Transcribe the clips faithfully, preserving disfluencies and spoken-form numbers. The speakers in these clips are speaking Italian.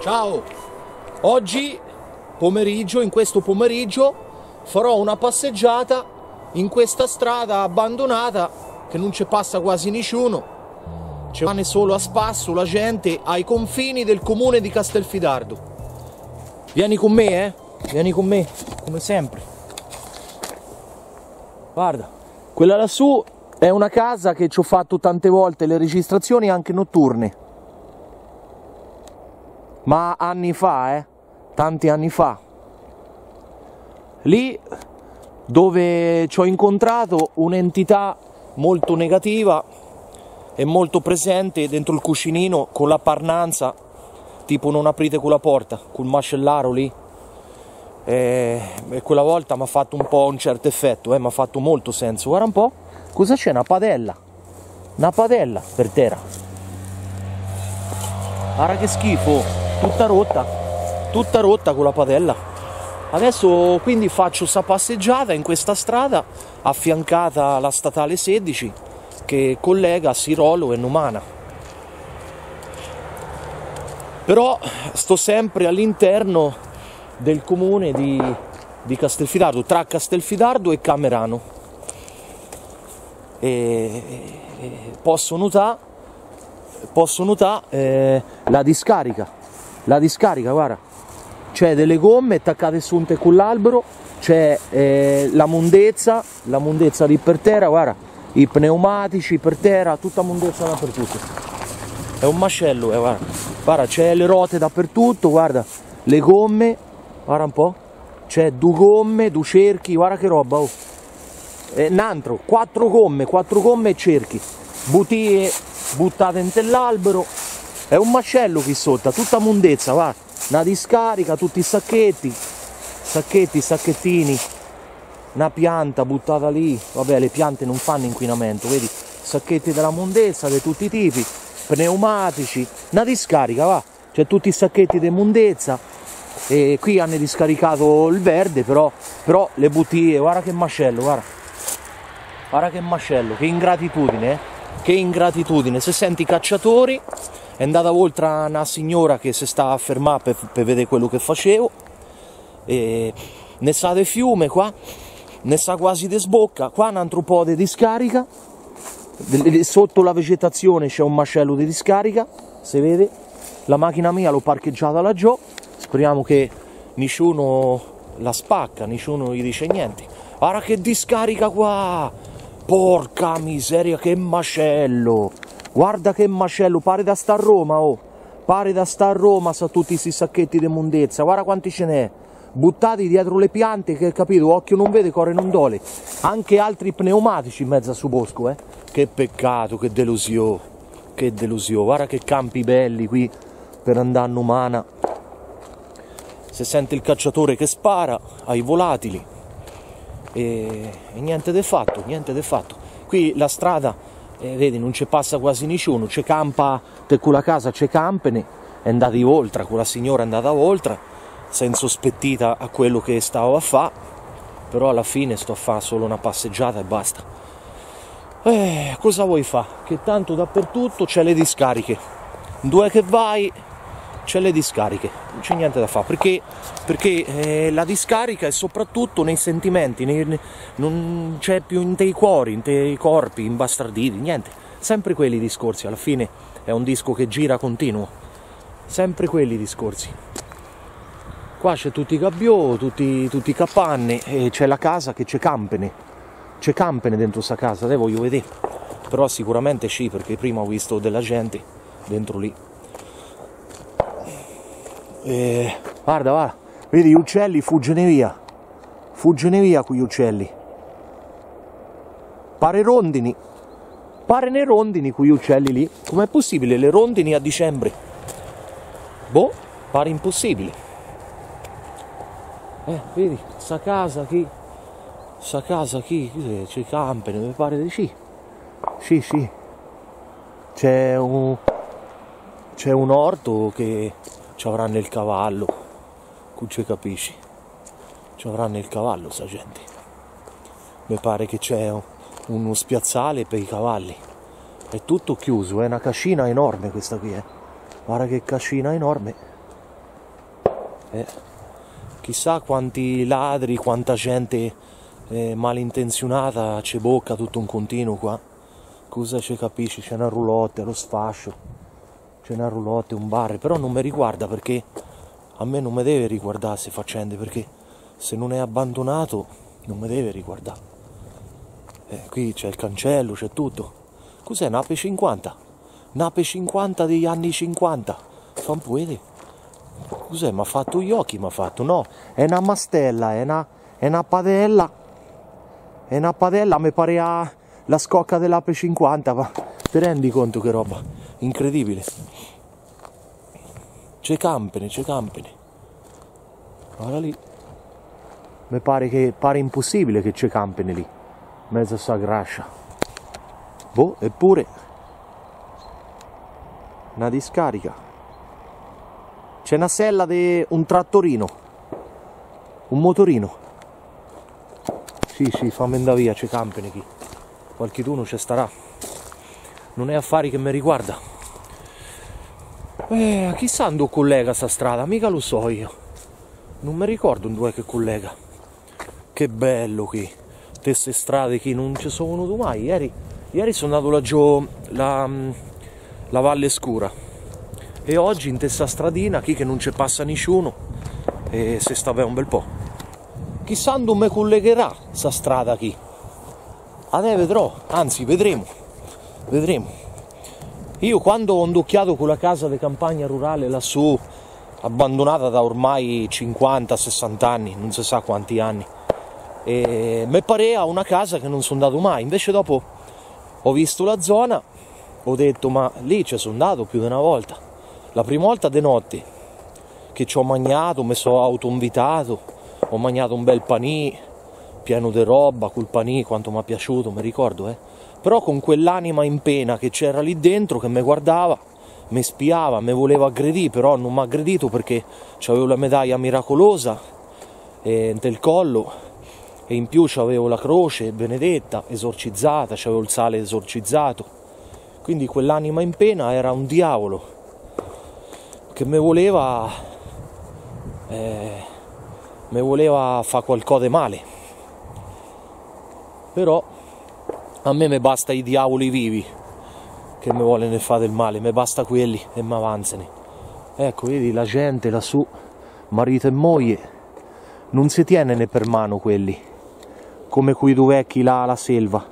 Ciao! Oggi pomeriggio, in questo pomeriggio, farò una passeggiata in questa strada abbandonata che non ci passa quasi nessuno. Ci va solo a spasso la gente ai confini del comune di Castelfidardo. Vieni con me, eh? Vieni con me, come sempre. Guarda, quella lassù è una casa che ci ho fatto tante volte le registrazioni anche notturne. Ma anni fa, eh, tanti anni fa, lì dove ci ho incontrato un'entità molto negativa e molto presente dentro il cuscinino con la parnanza, tipo non aprite quella porta, col mascellaro lì, e, e quella volta mi ha fatto un po' un certo effetto, eh, mi ha fatto molto senso. Guarda un po', cosa c'è? Una padella, una padella per terra, guarda che schifo! Tutta rotta, tutta rotta con la padella. Adesso quindi faccio sta passeggiata in questa strada affiancata alla Statale sedici che collega Sirolo e Numana. Però sto sempre all'interno del comune di, di Castelfidardo, tra Castelfidardo e Camerano. E, e posso notare, posso notare eh, la discarica. La discarica, guarda, c'è delle gomme attaccate su un te con l'albero, c'è eh, la mondezza, la mondezza lì per terra, guarda, i pneumatici per terra, tutta mondezza dappertutto. È un macello, eh, guarda, guarda, c'è le rote dappertutto, guarda, le gomme, guarda un po', c'è due gomme, due cerchi, guarda che roba, oh. E n'altro, quattro gomme, quattro gomme e cerchi, butie buttate in te l'albero. È un macello qui sotto, tutta mondezza, va, una discarica, tutti i sacchetti, sacchetti, sacchettini, una pianta buttata lì, vabbè le piante non fanno inquinamento, vedi, sacchetti della mondezza di tutti i tipi, pneumatici, una discarica, va, c'è tutti i sacchetti di mondezza, e qui hanno discaricato il verde, però, però le bottiglie, guarda che macello, guarda, guarda che macello, che ingratitudine, eh? Che ingratitudine, se senti i cacciatori. È andata oltre una signora che si sta a fermare per, per vedere quello che facevo. E ne sa del fiume qua, ne sa quasi di sbocca. Qua un altro po' di discarica. Sotto la vegetazione c'è un macello di discarica, si vede. La macchina mia l'ho parcheggiata laggiù. Speriamo che nessuno la spacca, nessuno gli dice niente. Guarda che discarica qua! Porca miseria, che macello! Guarda che macello, pare da sta a Roma, oh! Pare da sta a Roma, sa tutti questi sacchetti di mondezza, guarda quanti ce n'è! Buttati dietro le piante, che capito, occhio non vede, cuore non dole. Anche altri pneumatici in mezzo a su bosco, eh! Che peccato, che delusione, che delusione, guarda che campi belli qui per andare a Numana. Si sente il cacciatore che spara ai volatili e, e niente di fatto, niente di fatto. Qui la strada... Eh, vedi, non ci passa quasi nessuno, c'è campa te quella casa, c'è campene, è andata oltre, quella signora è andata oltre, si è insospettita a quello che stavo a fare, però alla fine sto a fare solo una passeggiata e basta. Eh, cosa vuoi fare? Che tanto dappertutto c'è le discariche, dove che vai c'è le discariche, non c'è niente da fare, perché, perché eh, la discarica è soprattutto nei sentimenti, nei, nei, non c'è più in te i cuori, in te i corpi, imbastarditi, niente, sempre quelli discorsi, alla fine è un disco che gira continuo, sempre quelli discorsi. Qua c'è tutti i gabbiò, tutti, tutti i capanne, e c'è la casa che c'è campene, c'è campene dentro sta casa, te voglio vedere, però sicuramente sì, perché prima ho visto della gente dentro lì. Eh, guarda, guarda, vedi gli uccelli fuggono via, fuggono via quegli uccelli, pare rondini, pare nei rondini quegli uccelli lì, com'è possibile le rondini a dicembre? Boh, pare impossibile. Eh, vedi, sta casa chi, sta casa chi, c'è i campani, mi pare di sì, sì, sì, c'è un, c'è un orto che... Ci avranno il cavallo, non ci capisci, ci ci avranno il cavallo, sta gente. Mi pare che c'è uno spiazzale per i cavalli. È tutto chiuso, è una cascina enorme questa qui, eh. Guarda che cascina enorme. Eh, chissà quanti ladri, quanta gente eh, malintenzionata c'è bocca tutto un continuo qua. Cosa ci capisci? C'è una roulotte, lo sfascio, c'è una roulotte, un bar, però non mi riguarda, perché a me non mi deve riguardare queste faccende, perché se non è abbandonato non mi deve riguardare. Eh, qui c'è il cancello, c'è tutto. Cos'è? Un'ape cinquanta? Un'ape cinquanta degli anni cinquanta? Fa un po' vedere. Cos'è? Mi ha fatto gli occhi, mi ha fatto. No, è una mastella, è una, è una padella. È una padella, mi pare a, la scocca dell'ape cinquanta, ma ti rendi conto che roba? Incredibile. C'è campene, c'è campene. Guarda lì. Mi pare che pare impossibile che c'è campene lì. Mezzo a sta grascia. Boh, eppure una discarica, c'è una sella di un trattorino, un motorino. Sì, sì, fammi andare via, c'è campene qui, qualcheduno ci starà, non è affari che mi riguarda. Eh, chissà dove collega sta strada, mica lo so io, non mi ricordo dove è che collega. Che bello qui, queste strade qui non ci sono venuto mai. Ieri Ieri sono andato laggiù la, la Valle Scura e oggi in testa stradina qui che non ci passa nessuno e se sta bene un bel po'. Chissà dove mi collegherà questa strada qui. Adesso vedrò, anzi vedremo, vedremo. Io quando ho ondocchiato quella casa di campagna rurale lassù, abbandonata da ormai cinquanta sessanta anni, non si sa quanti anni, e mi pareva una casa che non sono andato mai, invece dopo ho visto la zona, ho detto ma lì ci sono andato più di una volta. La prima volta di notte che ci ho mangiato, mi sono autoinvitato, ho mangiato un bel panì, pieno di roba, col panì quanto mi è piaciuto, mi ricordo, eh. Però con quell'anima in pena che c'era lì dentro, che mi guardava, mi spiava, mi voleva aggredire, però non mi ha aggredito perché avevo la medaglia miracolosa eh, del collo. E in più c'avevo la croce benedetta, esorcizzata, c'avevo il sale esorcizzato. Quindi quell'anima in pena era un diavolo che mi voleva eh, mi voleva fa qualcosa di male. Però a me mi basta i diavoli vivi che mi vogliono ne fare del male, mi basta quelli e mi avanzano. Ecco, vedi la gente lassù, marito e moglie, non si tiene né per mano quelli, come quei due vecchi là alla selva.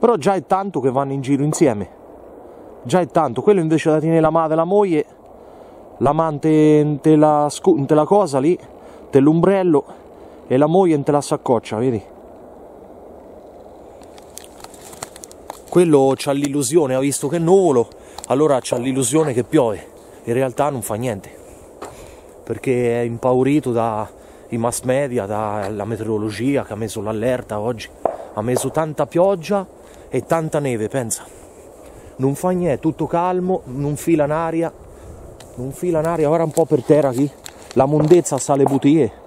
Però già è tanto che vanno in giro insieme, già è tanto. Quello invece la tiene la madre e la moglie, l'amante te la, te la cosa lì, te l'ombrello, e la moglie te la saccoccia, vedi? Quello c'ha l'illusione, ha visto che è nuvolo, allora c'ha l'illusione che piove, in realtà non fa niente, perché è impaurito dai mass media, dalla meteorologia che ha messo l'allerta oggi, ha messo tanta pioggia e tanta neve, pensa. Non fa niente, tutto calmo, non fila n'aria, non fila n'aria, ora un po' per terra qui, la mondezza sa le butie,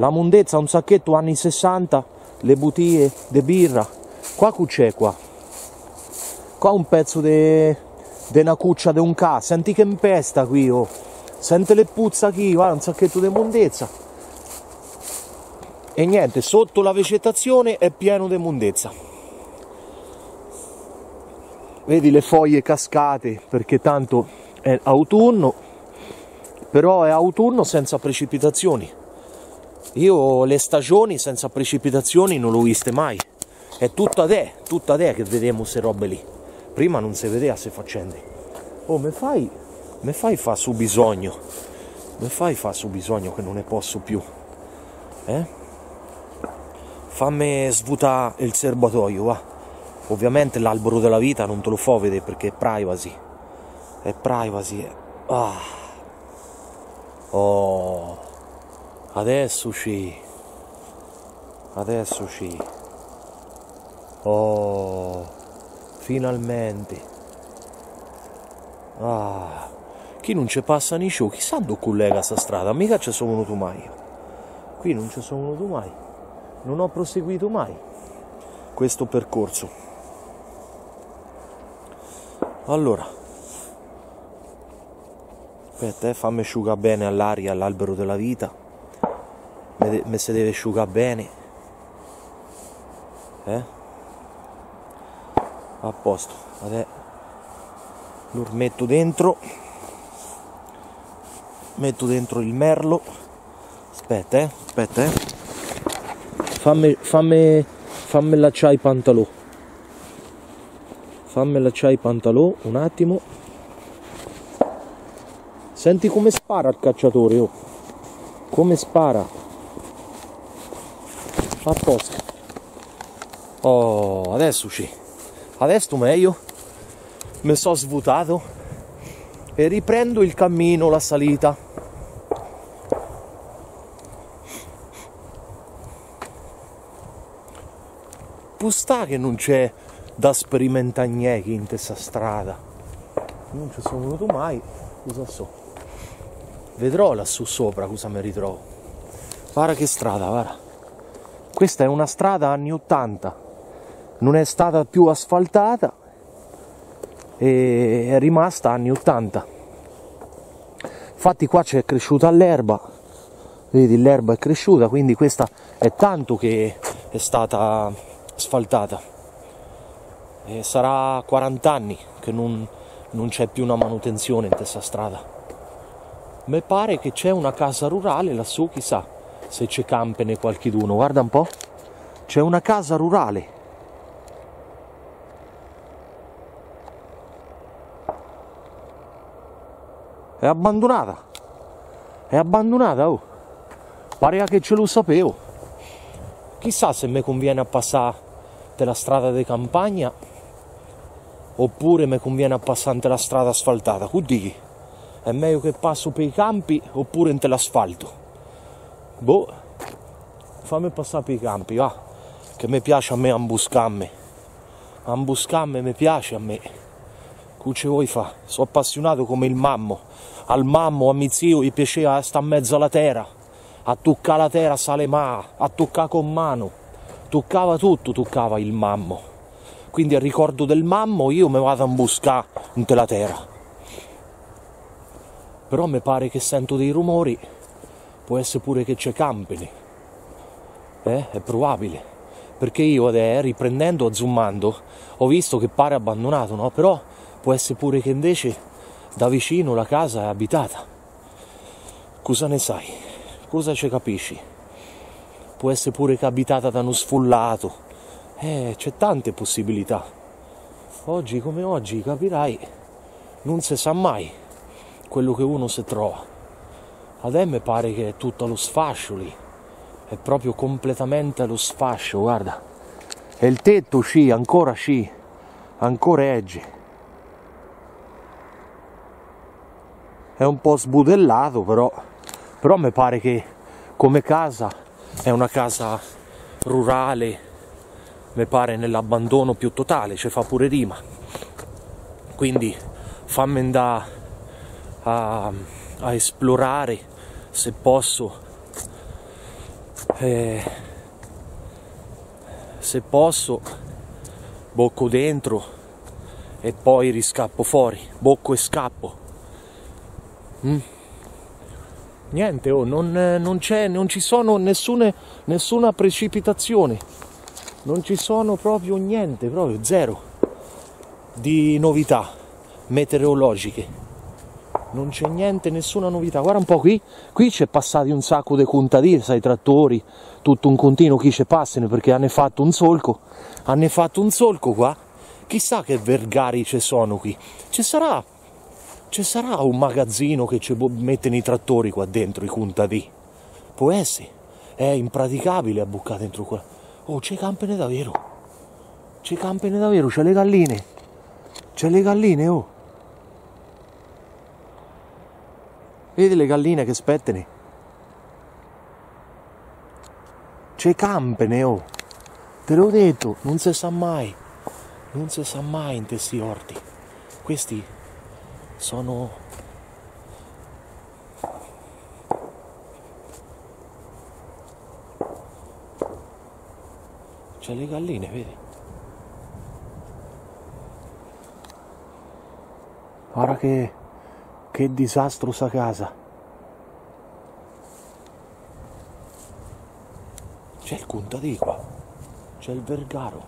la mondezza un sacchetto anni sessanta, le butie de birra, qua c'è qua, qua un pezzo de, de una cuccia de un ca, senti che impesta qui, oh. Sente le puzza qui, guarda, un sacchetto di mondezza. E niente, sotto la vegetazione è pieno di mondezza. Vedi le foglie cascate, perché tanto è autunno, però è autunno senza precipitazioni. Io le stagioni senza precipitazioni non le ho viste mai. È tutta te, tutta te che vediamo se robe lì. Prima non si vedeva se faccende. Oh, me fai... Me fai fa su bisogno, me fai fa su bisogno che non ne posso più, eh? Fammi svutare il serbatoio, va. Ovviamente l'albero della vita non te lo fo vedere perché è privacy, è privacy. Ah. Oh, adesso uscì, adesso uscì. Oh, finalmente. Ah. Chi non ci passa nei show, chissà dove collega sta strada, mica ci sono venuto mai. Qui non ci sono venuto mai, non ho proseguito mai questo percorso. Allora, aspetta, eh, fammi asciugare bene all'aria, all'albero della vita, me, me se deve asciugare bene, eh? A posto, adesso lo metto dentro, metto dentro il merlo. Aspetta, eh, aspetta, eh. Fammi, fammi, fammi allacciare i pantaloni. Fammi allacciare i pantaloni un attimo. Senti come spara il cacciatore, oh. Come spara. Apposta. Oh, adesso sì. Adesso meglio. Mi sono svuotato e riprendo il cammino, la salita. Sta che non c'è da sperimentare niente in questa strada, non ci sono venuto mai, cosa so, vedrò lassù sopra cosa mi ritrovo. Guarda che strada, guarda, questa è una strada anni ottanta, non è stata più asfaltata e è rimasta anni ottanta. Infatti qua c'è cresciuta l'erba, vedi, l'erba è cresciuta, quindi questa è tanto che è stata asfaltata e sarà quaranta anni che non, non c'è più una manutenzione in questa strada. Mi pare che c'è una casa rurale lassù, chissà se c'è campene qualcheduno, guarda un po', c'è una casa rurale. È abbandonata, è abbandonata, oh. Pare che ce lo sapevo. Chissà se mi conviene a passare la strada di campagna oppure mi conviene a passare la strada asfaltata. Cudì, è meglio che passo per i campi oppure in l'asfalto? Boh, fammi passare per i campi, va, che mi piace a me ambuscarmi, ambuscarmi mi piace a me, cuce vuoi fa, sono appassionato come il mammo, al mammo, a mio zio gli piaceva sta in mezzo alla terra, a toccare la terra sale ma, a toccare con mano. Toccava tutto, toccava il mammo. Quindi al ricordo del mammo io me vado a imbuscare in te la terra. Però mi pare che sento dei rumori, può essere pure che c'è campene. Eh? È probabile. Perché io adesso, riprendendo, zoomando, ho visto che pare abbandonato, no? Però può essere pure che invece da vicino la casa è abitata. Cosa ne sai? Cosa ci capisci? Può essere pure che abitata da uno sfollato, eh, c'è tante possibilità. Oggi come oggi, capirai, non si sa mai quello che uno si trova. Adesso mi pare che è tutto allo sfascio lì, è proprio completamente allo sfascio, guarda. E il tetto sci, ancora sci, ancora eggi. È un po' sbudellato però, però mi pare che come casa... È una casa rurale, mi pare nell'abbandono più totale, ci fa pure rima. Quindi fammi andare a, a esplorare se posso, eh, se posso, bocco dentro e poi riscappo fuori, bocco e scappo. Mm. Niente, oh, non, non c'è, non ci sono nessune, nessuna precipitazione, non ci sono proprio niente, proprio zero di novità meteorologiche, non c'è niente, nessuna novità. Guarda un po' qui, qui c'è passati un sacco di contadini, sai, trattori, tutto un continuo, chi ci passano perché hanno fatto un solco, hanno fatto un solco qua, chissà che vergari ci sono qui, ci sarà... Ci sarà un magazzino che ci mettono i trattori qua dentro, i contadini? Può essere, è impraticabile a bucare dentro qua. Oh, c'è campene davvero, c'è campene davvero, c'è le galline, c'è le galline, oh. Vedi le galline che spettene? C'è campene, oh, te l'ho detto, non si sa mai, non si sa mai in questi orti, questi... Sono C'è le galline, vedi? Guarda che, che disastrosa casa. C'è il contadino qua, c'è il vergaro.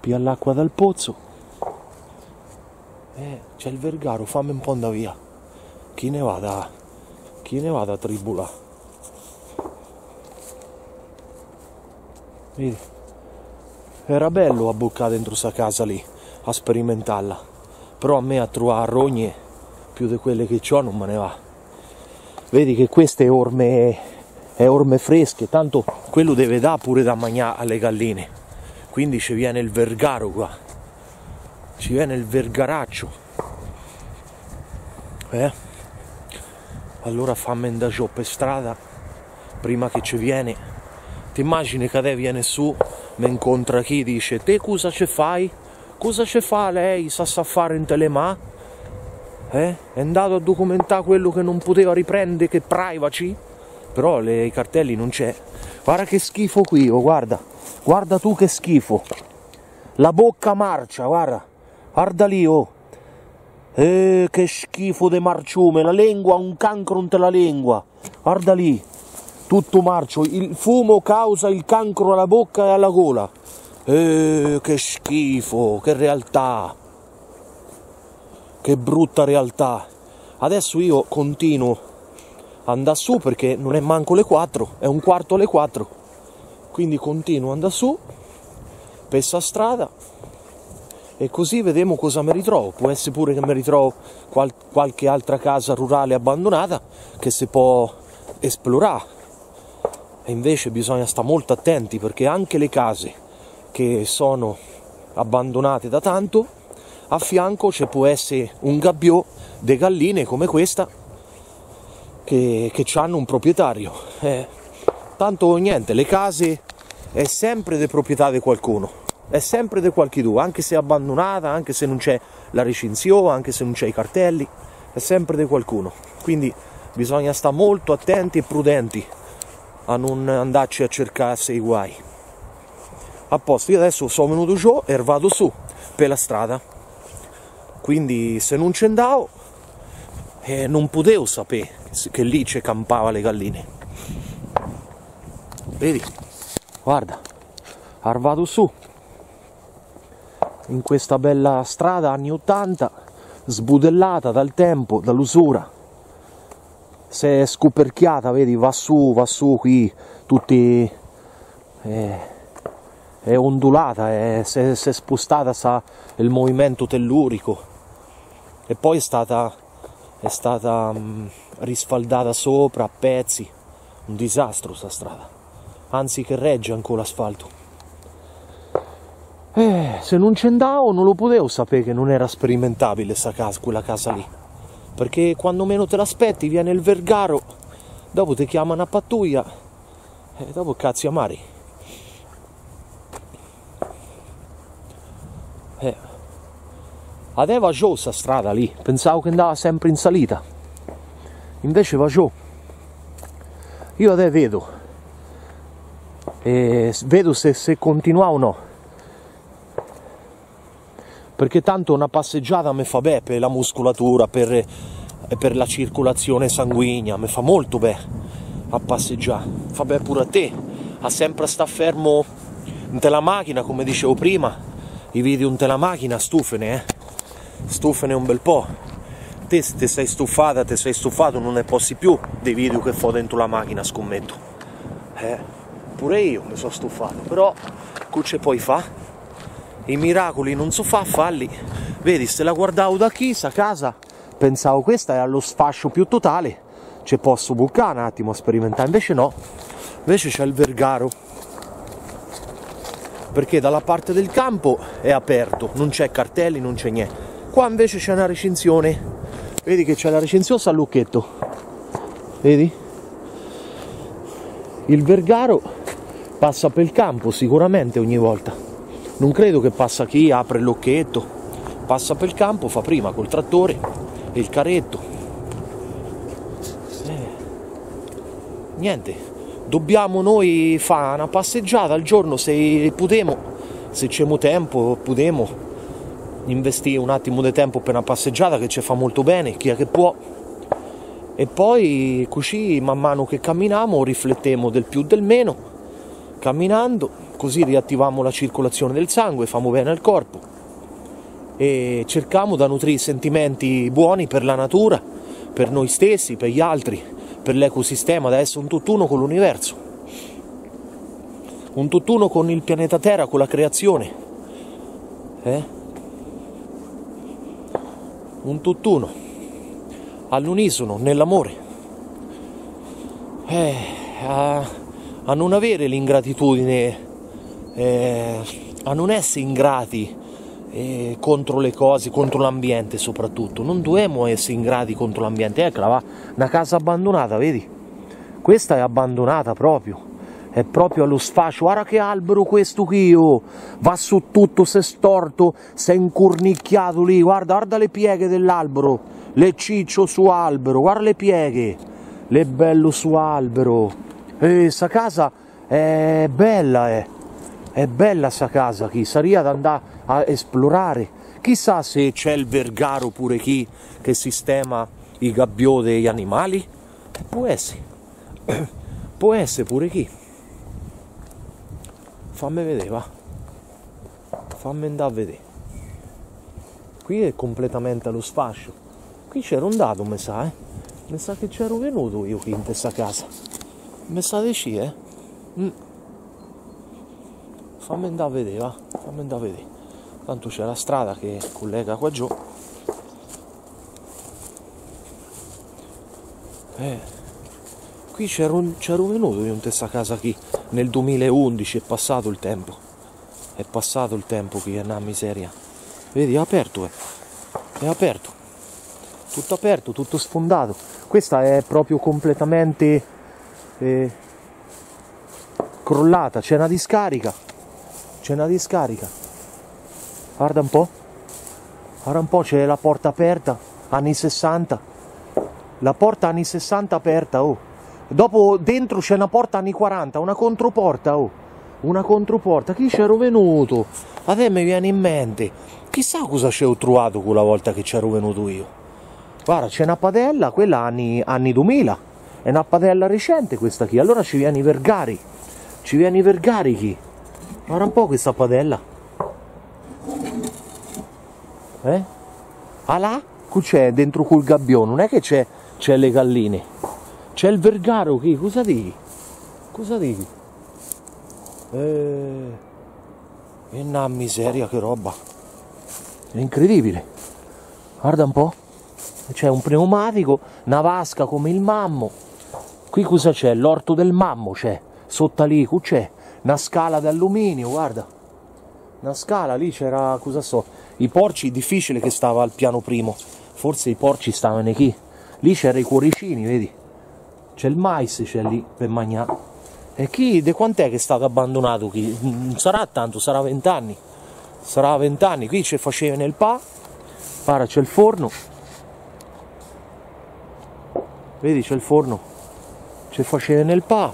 Pia l'acqua dal pozzo. Eh, c'è il vergaro, fammi un po' andare via. Chi ne va da, chi ne va da tribula? Vedi? Era bello a bucca dentro sta casa lì, a sperimentarla. Però a me a trovare rogne più di quelle che ho non me ne va. Vedi che queste è orme, è orme fresche, tanto quello deve dare pure da mangiare alle galline. Quindi ci viene il vergaro qua, ci viene il vergaraccio. Eh? Allora fammi andare giù per strada prima che ci viene. Ti immagini che te viene su, mi incontra chi dice: te cosa ci fai? Cosa ci fa lei? Sa sa fare in telemà? Eh? È andato a documentare quello che non poteva riprendere, che privacy, però le, i cartelli non c'è. Guarda che schifo qui, oh, guarda, guarda tu che schifo. La bocca marcia, guarda, guarda lì, oh. Eh, che schifo de marciume, la lingua, un cancro non te la lingua. Guarda lì, tutto marcio, il fumo causa il cancro alla bocca e alla gola. Eh, che schifo, che realtà. Che brutta realtà. Adesso io continuo a andare su perché non è manco le quattro, è un quarto alle quattro. Quindi continuo a andare su per sta strada e così vediamo cosa mi ritrovo. Può essere pure che mi ritrovo qual qualche altra casa rurale abbandonata che si può esplorare. E invece bisogna stare molto attenti perché anche le case che sono abbandonate da tanto, a fianco ci può essere un gabbio di galline come questa che, che hanno un proprietario. Eh, tanto niente, le case è sempre di proprietà di qualcuno, è sempre di qualche due, anche se è abbandonata, anche se non c'è la recinzione, anche se non c'è i cartelli, è sempre di qualcuno. Quindi bisogna stare molto attenti e prudenti a non andarci a cercarsi i guai. A posto, io adesso sono venuto giù e vado su per la strada. Quindi se non c'andavo eh, non potevo sapere che lì ci campava le galline. Vedi? Guarda, arrivato su in questa bella strada anni ottanta, sbudellata dal tempo, dall'usura. Si è scoperchiata, vedi, va su, va su qui, tutti... Eh, è ondulata, è, si, è, si è spostata, sa, il movimento tellurico. E poi è stata, è stata mh, risfaldata sopra a pezzi, un disastro sta strada, anzi che regge ancora l'asfalto. Eh, se non ci andavo non lo potevo sapere che non era sperimentabile sta casa, quella casa lì, perché quando meno te l'aspetti viene il vergaro, dopo ti chiamano a pattuglia e dopo cazzi amari. Eh. Adè va giù sta strada lì, pensavo che andava sempre in salita, invece va giù. Io adè vedo, e vedo se, se continua o no, perché tanto una passeggiata mi fa bene per la muscolatura, per, per la circolazione sanguigna, mi fa molto bene a passeggiare, fa bene pure a te, a sempre sta fermo in te la macchina, come dicevo prima, i video in te la macchina stufene, eh. Stufane un bel po'. Te se ti sei stufata, te sei stufato, non ne posti più dei video che fo dentro la macchina, scommetto. Eh, pure io mi sono stufato, però cucce poi fa. I miracoli non so fa, falli. Vedi, se la guardavo da chi, sa casa, pensavo questa è allo sfascio più totale. Ci posso bucare un attimo a sperimentare, invece no. Invece c'è il vergaro. Perché dalla parte del campo è aperto, non c'è cartelli, non c'è niente. Qua invece c'è una recinzione, vedi che c'è la recinzione al lucchetto, vedi? Il vergaro passa per il campo sicuramente ogni volta, non credo che passa chi apre il lucchetto, passa per il campo, fa prima col trattore e il carretto. Eh. Niente, dobbiamo noi fare una passeggiata al giorno, se putemo, se c'è tempo, putemo investire un attimo di tempo per una passeggiata che ci fa molto bene, chi è che può. E poi così man mano che camminiamo riflettiamo del più del meno, camminando, così riattiviamo la circolazione del sangue, famo bene al corpo e cerchiamo di nutrire sentimenti buoni per la natura, per noi stessi, per gli altri, per l'ecosistema, da essere un tutt'uno con l'universo, un tutt'uno con il pianeta Terra, con la creazione, eh? un tutt'uno all'unisono, nell'amore, eh, a, a non avere l'ingratitudine, eh, a non essere ingrati eh, contro le cose, contro l'ambiente soprattutto. Non dobbiamo essere ingrati contro l'ambiente. Eccola va, una casa abbandonata, vedi? Questa è abbandonata proprio, è proprio allo sfascio. Guarda che albero questo qui, oh. Va su tutto, si è storto, si è incornicchiato lì, guarda, guarda le pieghe dell'albero. Le ciccio su albero, guarda le pieghe, le bello su albero. E sta casa è bella, eh. È bella sta casa qui, saria da andare a esplorare. Chissà se c'è il vergaro pure chi che sistema i gabbiò degli animali. Può essere, può essere pure chi. Fammi vedere, va. Fammi andare a vedere. Qui è completamente allo sfascio. Qui c'era un dato, mi sa, eh. Mi sa che c'ero venuto io qui in questa casa. Mi sa di sì, eh. Mm. Fammi andare a vedere, va. Fammi andare a vedere. Tanto c'è la strada che collega qua giù. Eh. Qui c'ero venuto io in questa casa qui. Nel duemilaundici è passato il tempo. È passato il tempo qui, è una miseria. Vedi, è aperto, eh. È aperto. Tutto aperto, tutto sfondato. Questa è proprio completamente eh, crollata. C'è una discarica. C'è una discarica. Guarda un po'. Guarda un po', c'è la porta aperta. anni sessanta. La porta anni sessanta aperta, oh. Dopo dentro c'è una porta anni quaranta. Una controporta, oh. Una controporta. Chi c'ero venuto? A te mi viene in mente. Chissà cosa ci ho trovato quella volta che c'ero venuto io. Guarda, c'è una padella, quella anni duemila, è una padella recente questa qui, allora ci viene i vergari, ci viene i vergari chi? Guarda un po' questa padella. Eh? Ah là? Qui c'è dentro col gabbiò, non è che c'è c'è le galline, c'è il vergaro chi? Cosa dici? Cosa dici? Eh, è una miseria che roba, è incredibile, guarda un po'. C'è un pneumatico, una vasca come il mammo. Qui cosa c'è? L'orto del mammo c'è, sotto lì c'è una scala d'alluminio, guarda. Una scala, lì c'era, cosa so, i porci, difficile che stava al piano primo. Forse i porci stavano qui. Lì c'erano i cuoricini, vedi? C'è il mais, c'è lì per mangiare. E chi, de quant'è che è stato abbandonato qui? Non sarà tanto, sarà vent'anni. Sarà vent'anni, qui ci facevano il pa. Guarda, c'è il forno. Vedi, c'è il forno, c'è faceva nel pa.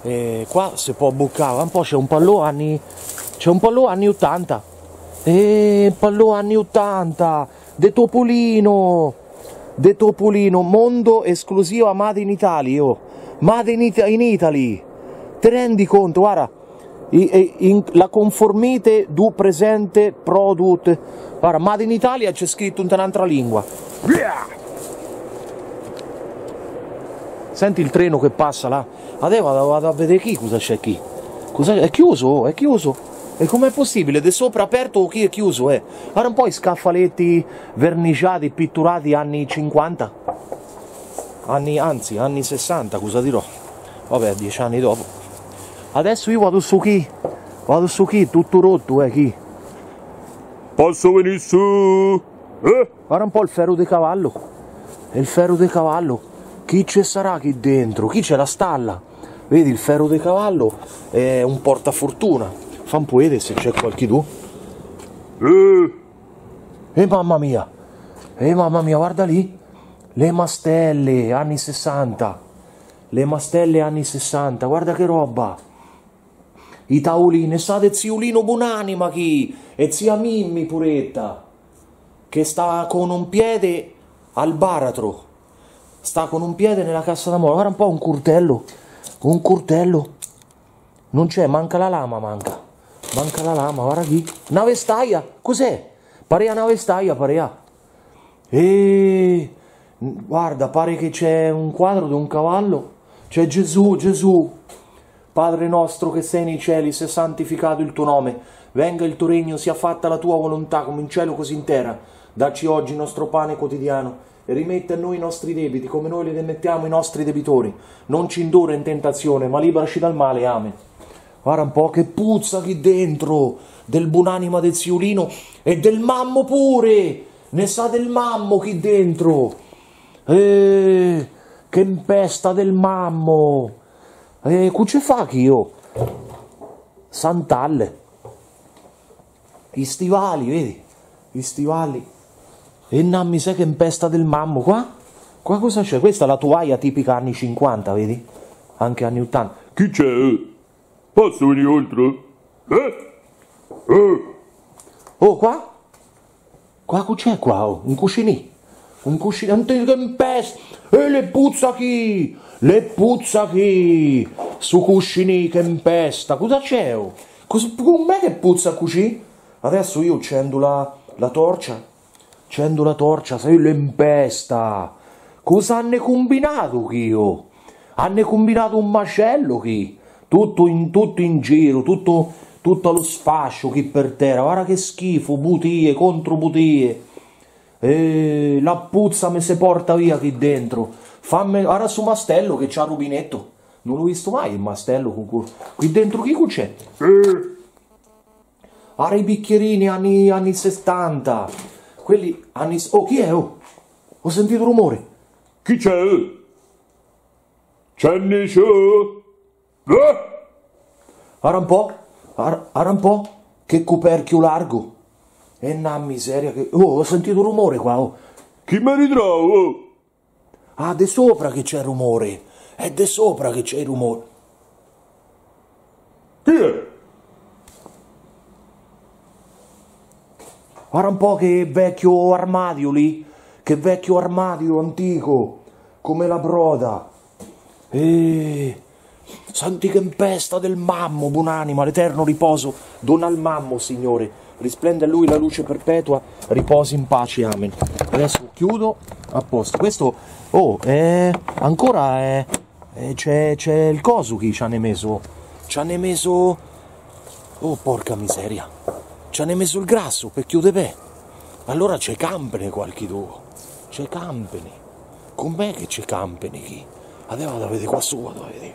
E qua si può boccare, un po' c'è un pallò anni. C'è un pallò anni ottanta. E pallò anni ottanta De Topolino! De Topolino, mondo esclusivo a Made in Italy, oh. Made in, It in Italy! Te rendi conto, guarda! I, I, in, la conformite du presente product. Guarda, Made in Italia c'è scritto in un'altra lingua. Yeah! Senti il treno che passa là. Adesso vado, vado a vedere chi cosa c'è qui. Cos'è? È chiuso, è chiuso. E com'è possibile? De sopra aperto o chi è chiuso? Eh? Guarda un po' i scaffaletti verniciati, pitturati anni cinquanta. Anni, anzi, anni sessanta, cosa dirò? Vabbè, dieci anni dopo. Adesso io vado su chi? Vado su chi? Tutto rotto, eh, chi? Posso venire su? Eh? Guarda un po' il ferro di cavallo. È il ferro di cavallo. Chi ci sarà qui dentro? Chi c'è la stalla? Vedi il ferro di cavallo è un portafortuna. Fa un po' vedere se c'è qualche tu. Eh. E mamma mia! E mamma mia, guarda lì! Le mastelle, anni sessanta. le mastelle anni sessanta, guarda che roba! I tavolini, e state ziulino buonanima chi, e zia Mimmi puretta, che sta con un piede al baratro, sta con un piede nella cassa da mora, guarda un po' un curtello, un curtello, non c'è, manca la lama, manca, manca la lama, guarda chi, una vestaia, cos'è? Parea una vestaia, parea, e guarda, pare che c'è un quadro di un cavallo, c'è Gesù, Gesù, Padre nostro che sei nei cieli, sia santificato il tuo nome, venga il tuo regno, sia fatta la tua volontà come in cielo così in terra, dacci oggi il nostro pane quotidiano e rimetti a noi i nostri debiti come noi li rimettiamo i nostri debitori, non ci indurre in tentazione ma liberaci dal male, amen. Guarda un po' che puzza qui dentro del buonanima del ziulino e del mammo pure, ne sa del mammo qui dentro, eh, che impesta del mammo. E cuce fa chi io? Santalle. I stivali, vedi? I stivali. E na mi sa che impesta del mammo qua? Qua cosa c'è? Questa è la tovaglia tipica anni cinquanta, vedi? Anche anni ottanta. Chi c'è? Posso venire oltre? Eh? Eh? Oh, qua? Qua c'è qua, oh? Un cuscinì. Un cuscinì. Che impesta! E le puzza chi? Le puzza chi? Su cuscini che impesta. Cosa c'è? Oh? Com'è che puzza cuscì? Adesso io accendo la, la torcia. Accendo la torcia, sai, le impesta. Cosa hanno combinato chi? Oh? Hanno combinato un macello chi? Tutto in, tutto in giro, tutto, tutto allo sfascio chi per terra. Guarda che schifo, butie, contro butie. E la puzza me se porta via chi dentro. Fammi, guarda su mastello che c'ha il rubinetto. Non l'ho visto mai il mastello. Qui dentro chi c'è? Guarda i bicchierini anni sessanta. Quelli anni... Oh, chi è? Oh? Ho sentito rumore. Chi c'è? C'è Nisho? Eh? Guarda un po'. Guarda un po'. Che coperchio largo. E una miseria che... Oh, ho sentito rumore qua. Oh. Chi mi ritrovo? Ah, de sopra che c'è rumore. È de sopra che c'è il rumore. Chi è? Guarda un po' che vecchio armadio lì. Che vecchio armadio antico. Come la broda. E... Santi che impesta del mammo, buonanima, l'eterno riposo. Dona al mammo, Signore. Risplende a lui la luce perpetua. Riposi in pace, amen. Adesso chiudo a posto. Questo... Oh, eh, ancora eh, eh, c'è il coso che ci hanno messo. Ci hanno messo... Oh, porca miseria. Ci hanno messo il grasso per chiudere bene. Allora c'è Campene qualche tuo. C'è Campene. Com'è che c'è Campene chi? Adesso vado a vedere qua su, vado a vedere.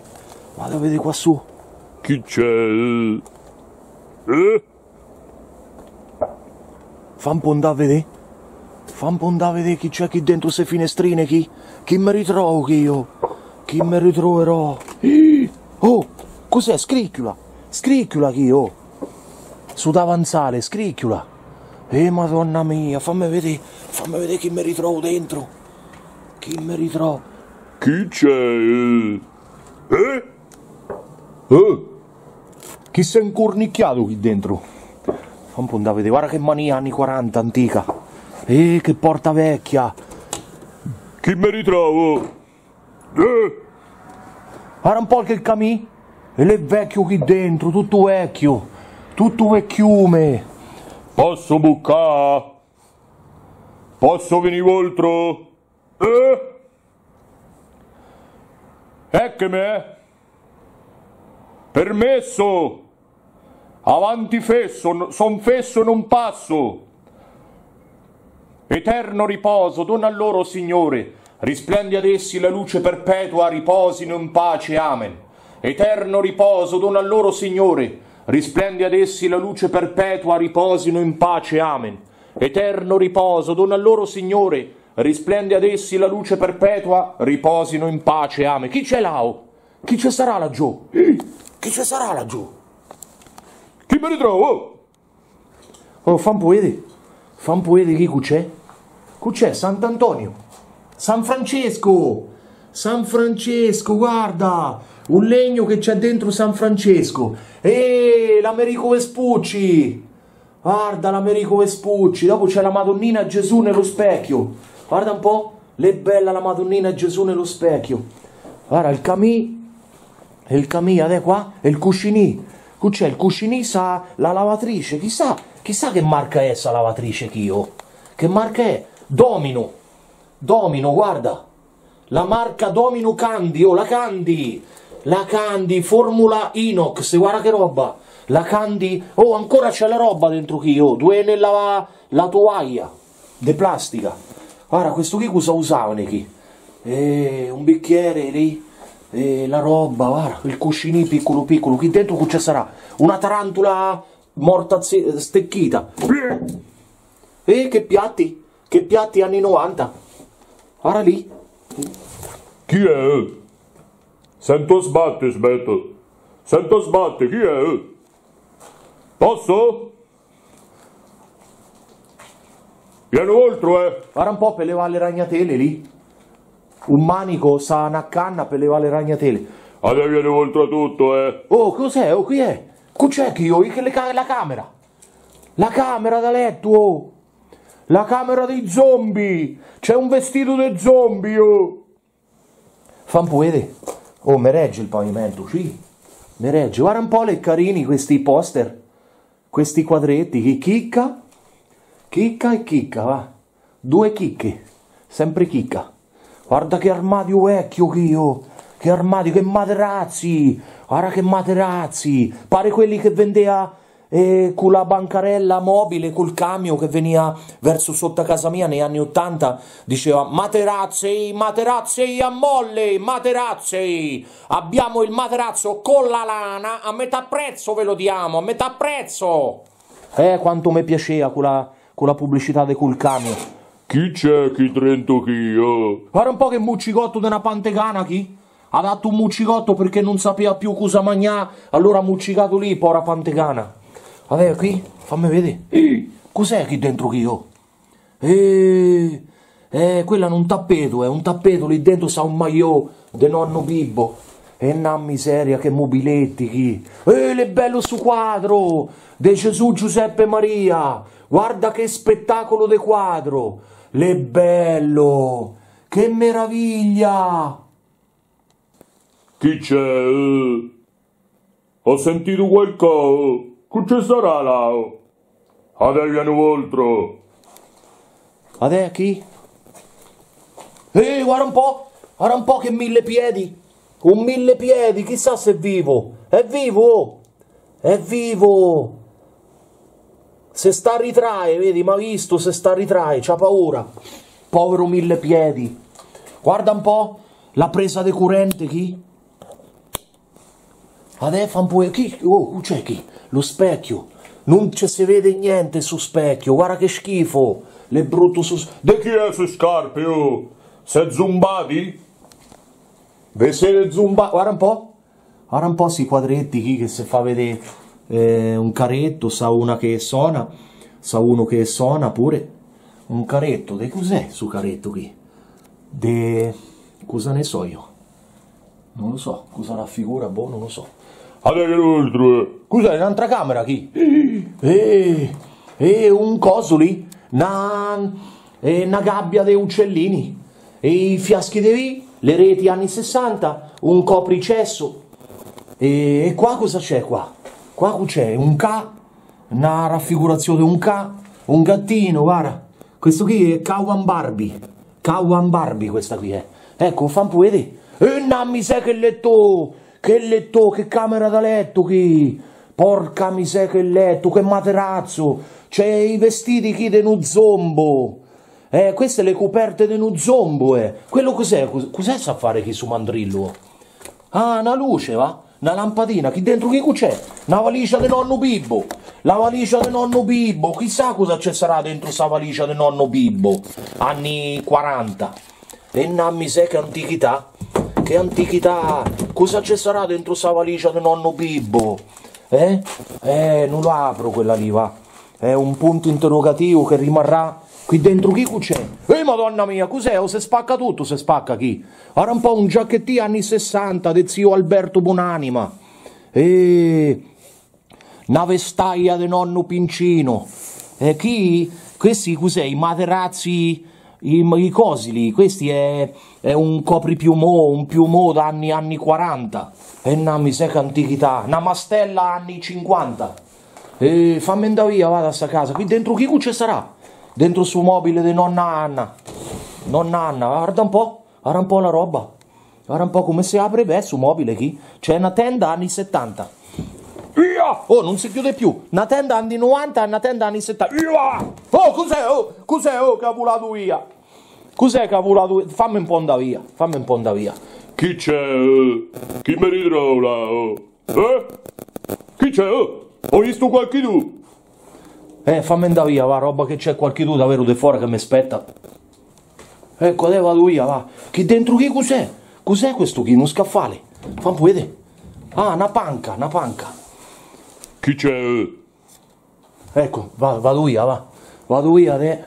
Vado a vedere qua su. Chi c'è? Eh? Fa un po' andare a vedere. Fa un po' andare a vedere chi c'è qui dentro queste finestrine, chi? Chi mi ritrovo chi io? Chi mi ritroverò? Oh, cos'è? Scricchiola! Scricchiola chi io? Su davanzale, scricchiola! E eh, madonna mia, fammi vedere, fammi vedere chi mi ritrovo dentro! Chi mi ritrovo? Chi c'è? Eh? Eh? Chi si è incornicchiato qui dentro? Fa un po' andare a vedere, guarda che mania anni quaranta, antica! E eh, che porta vecchia! Chi mi ritrovo? Eh. Guarda un po' che il camì! E le vecchio qui dentro, tutto vecchio! Tutto vecchiume! Posso bucca? Posso venire oltre? Eh? Eccomi! Permesso! Avanti fesso, son fesso e non passo! Eterno riposo, dona a loro, Signore, risplendi ad essi la luce perpetua, riposino in pace, amen. Eterno riposo, dona a loro, Signore, risplendi ad essi la luce perpetua, riposino in pace, amen. Eterno riposo, dona a loro, Signore, risplendi ad essi la luce perpetua, riposino in pace, amen. Chi c'è là? Oh? Chi ci sarà laggiù? Chi ci sarà laggiù? Chi me ne trovo? Oh, fa un po' vedere. Fa un po' vedere chi c'è. C'è Sant'Antonio, San Francesco, San Francesco, guarda, un legno che c'è dentro San Francesco. E l'Americo Vespucci, guarda l'Americo Vespucci. Dopo c'è la Madonnina Gesù nello specchio, guarda un po', l'è bella la Madonnina Gesù nello specchio. Guarda il camì, e il camì, è qua, e il cuscinì. Qui c'è il cuscinì, sa, la lavatrice, chissà, chissà che marca è sta lavatrice, ch'io, che marca è? Domino, Domino, guarda, la marca Domino Candy, oh, la Candy, la Candy, formula Inox, guarda che roba, la Candy, oh, ancora c'è la roba dentro qui, oh, due nella la tovaglia, de plastica, guarda, questo qui cosa usavano qui, eh, un bicchiere lì, eh, la roba, guarda, il cuscinì piccolo piccolo, qui dentro cosa sarà? Una tarantula morta stecchita, e eh, che piatti, che piatti anni novanta, guarda lì. Chi è? Sento sbatti, smetto. Sento sbatti, chi è? Posso? Vieni oltre, eh! Guarda un po' per levare le ragnatele lì. Un manico sa una canna per levare le ragnatele. Allora vieni oltre tutto, eh! Oh, cos'è? Oh, chi è? Qui c'è chi? Oh, che le ca la camera! La camera da letto! Oh. La camera dei zombie! C'è un vestito dei zombie! Oh. Fan vedere. Oh, mi regge il pavimento, sì. Mi regge. Guarda un po' le carini questi poster. Questi quadretti. Chi chicca? Chicca e chicca, va. Due chicche. Sempre chicca. Guarda che armadio vecchio che ho. Che armadio, che materazzi. Guarda che materazzi. Pare quelli che vendeva... E con la bancarella mobile, col camion che veniva verso sotto casa mia negli anni ottanta, diceva materazzi, materazzi a molle, materazzi, abbiamo il materazzo con la lana, a metà prezzo ve lo diamo, a metà prezzo. Eh, quanto mi piaceva quella, quella pubblicità di col camion. Chi c'è chi Trento chi? Oh. Guarda un po' che muccicotto di una pantegana chi? Ha dato un muccicotto perché non sapeva più cosa mangiare, allora ha muccicato lì, pora pantegana. Vabbè, qui, fammi vedere. Cos'è qui dentro che io? Eh, eh, quella non tappeto, è eh, un tappeto, lì dentro sa un maillot de nonno Bibbo. E eh, una miseria, che mobiletti chi. Eh, le bello su quadro de Gesù Giuseppe Maria. Guarda che spettacolo de quadro. Le bello. Che meraviglia. Chi c'è? Ho sentito qualcosa. Che ci sarà là? Adesso vieni oltre. Adesso chi? Ehi, guarda un po', guarda un po' che mille piedi. Un mille piedi, chissà se è vivo. È vivo, è vivo. Se sta a ritrae, vedi, ma visto, se sta a ritrae, c'ha paura. Povero mille piedi. Guarda un po' la presa di corrente chi? Adesso fa un po'... Chi? Oh, c'è chi? Lo specchio. Non ci si vede niente su specchio. Guarda che schifo. Le brutto su... De chi è su scarpe, oh? Se zumbati? Ve siete zumbati? Guarda un po'. Guarda un po' si quadretti chi che si fa vedere eh, un caretto, sa una che suona, sa uno che suona pure. Un caretto. De cos'è su caretto qui? De... cosa ne so io? Non lo so. Cosa raffigura? Boh, non lo so. Cos'è un'altra camera chi? E, e un coso lì, una, una gabbia dei uccellini, e i fiaschi di vino, le reti anni sessanta, un copricesso. E, e qua cosa c'è qua? Qua c'è un ca, una raffigurazione di un ca, un gattino, guarda. Questo qui è Kawan Barbie, Kawan Barbie questa qui è. Ecco, fammi vedere. E una miseria che letto! Che letto, che camera da letto chi? Porca miseria che letto, che materazzo. C'è i vestiti chi de nu zombo. Eh, queste le coperte de nu zombo, eh. Quello cos'è? Cos'è sa fare chi su mandrillo? Ah, una luce, va? Una lampadina. Chi dentro chi c'è? Una valigia de nonno Bibbo. La valigia de nonno Bibbo. Chissà cosa ci sarà dentro sta valigia de nonno Bibbo. anni quaranta. E una miseria che antichità. Che antichità! Cosa ci sarà dentro sta valigia del nonno Bibbo? Eh? Eh, non lo apro quella lì, va. È un punto interrogativo che rimarrà Qui dentro chi c'è? Ehi, madonna mia, cos'è? O se spacca tutto, se spacca chi? Era un po' un giacchettino anni sessanta di zio Alberto Buonanima. E una vestaglia di nonno Pincino. E chi? Questi cos'è? I materazzi, i, i cosili. Questi è, è un copripiumò, un piumò da anni, anni quaranta. E una miseca antichità, una mastella anni cinquanta. E fammi andare via, vada a sta casa. Qui dentro chi c'è sarà? Dentro il suo mobile di nonna Anna. Nonna Anna, guarda un po', guarda un po' la roba. Guarda un po' come si apre, beh, il suo mobile qui. C'è una tenda anni settanta. Oh, non si chiude più. Una tenda anni novanta e una tenda anni settanta. Oh, cos'è? Oh, cos'è? Oh, che ha volato via. Cos'è che ha volato via? Fammi un po' andare via, fammi un po' andare via. Chi c'è? Chi mi ritrola? Eh? Chi c'è? Oh? Ho visto qualche tu. Eh, fammi andare via, va, roba che c'è qualche tu davvero di fuori che mi aspetta. Ecco, te vado via, va. Che dentro che cos'è? Cos'è questo chi? Uno scaffale? Fammi vedere. Ah, una panca, una panca. Chi c'è? Ecco, va, vado via, va. Vado via, te.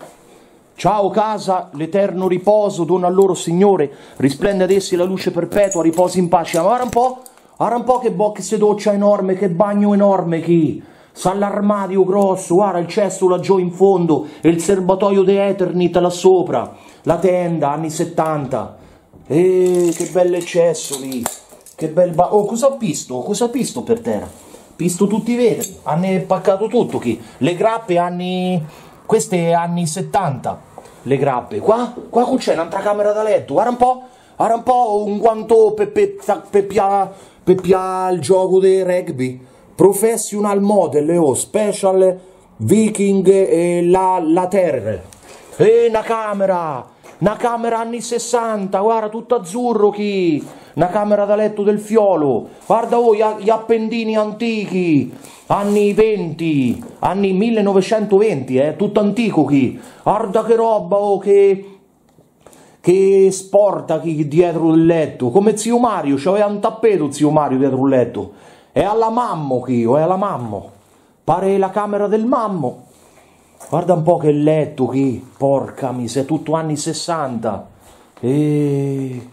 Ciao casa, l'eterno riposo dona al loro Signore, risplende ad essi la luce perpetua, riposi in pace. Ma guarda un po', guarda un po' che bocca se doccia enorme, che bagno enorme chi? S'all'armadio grosso, guarda il cesso laggiù in fondo e il serbatoio di Eternit là sopra, la tenda anni settanta. E che bel cesso lì, che bel ba... Oh, cosa ho visto? Cosa ho visto per terra? Pisto tutti i vetri, hanno paccato tutto qui. Le grappe anni... queste anni settanta, le grappe. Qua, qua c'è un'altra camera da letto, guarda un po', guarda un po' un guantò peppia il gioco dei rugby. Professional model, oh, special viking e la, la terra. E una camera, una camera anni sessanta, guarda, tutto azzurro chi. Una camera da letto del Fiolo, guarda oh, gli appendini antichi, anni venti, anni millenovecentoventi, eh, tutto antico chi. Guarda che roba oh, che... che sporta chi dietro il letto, come zio Mario, c'aveva un tappeto zio Mario dietro il letto. È alla mammo chi, o è alla mammo. Pare la camera del mammo. Guarda un po' che letto chi, porca miseria, tutto anni sessanta. E...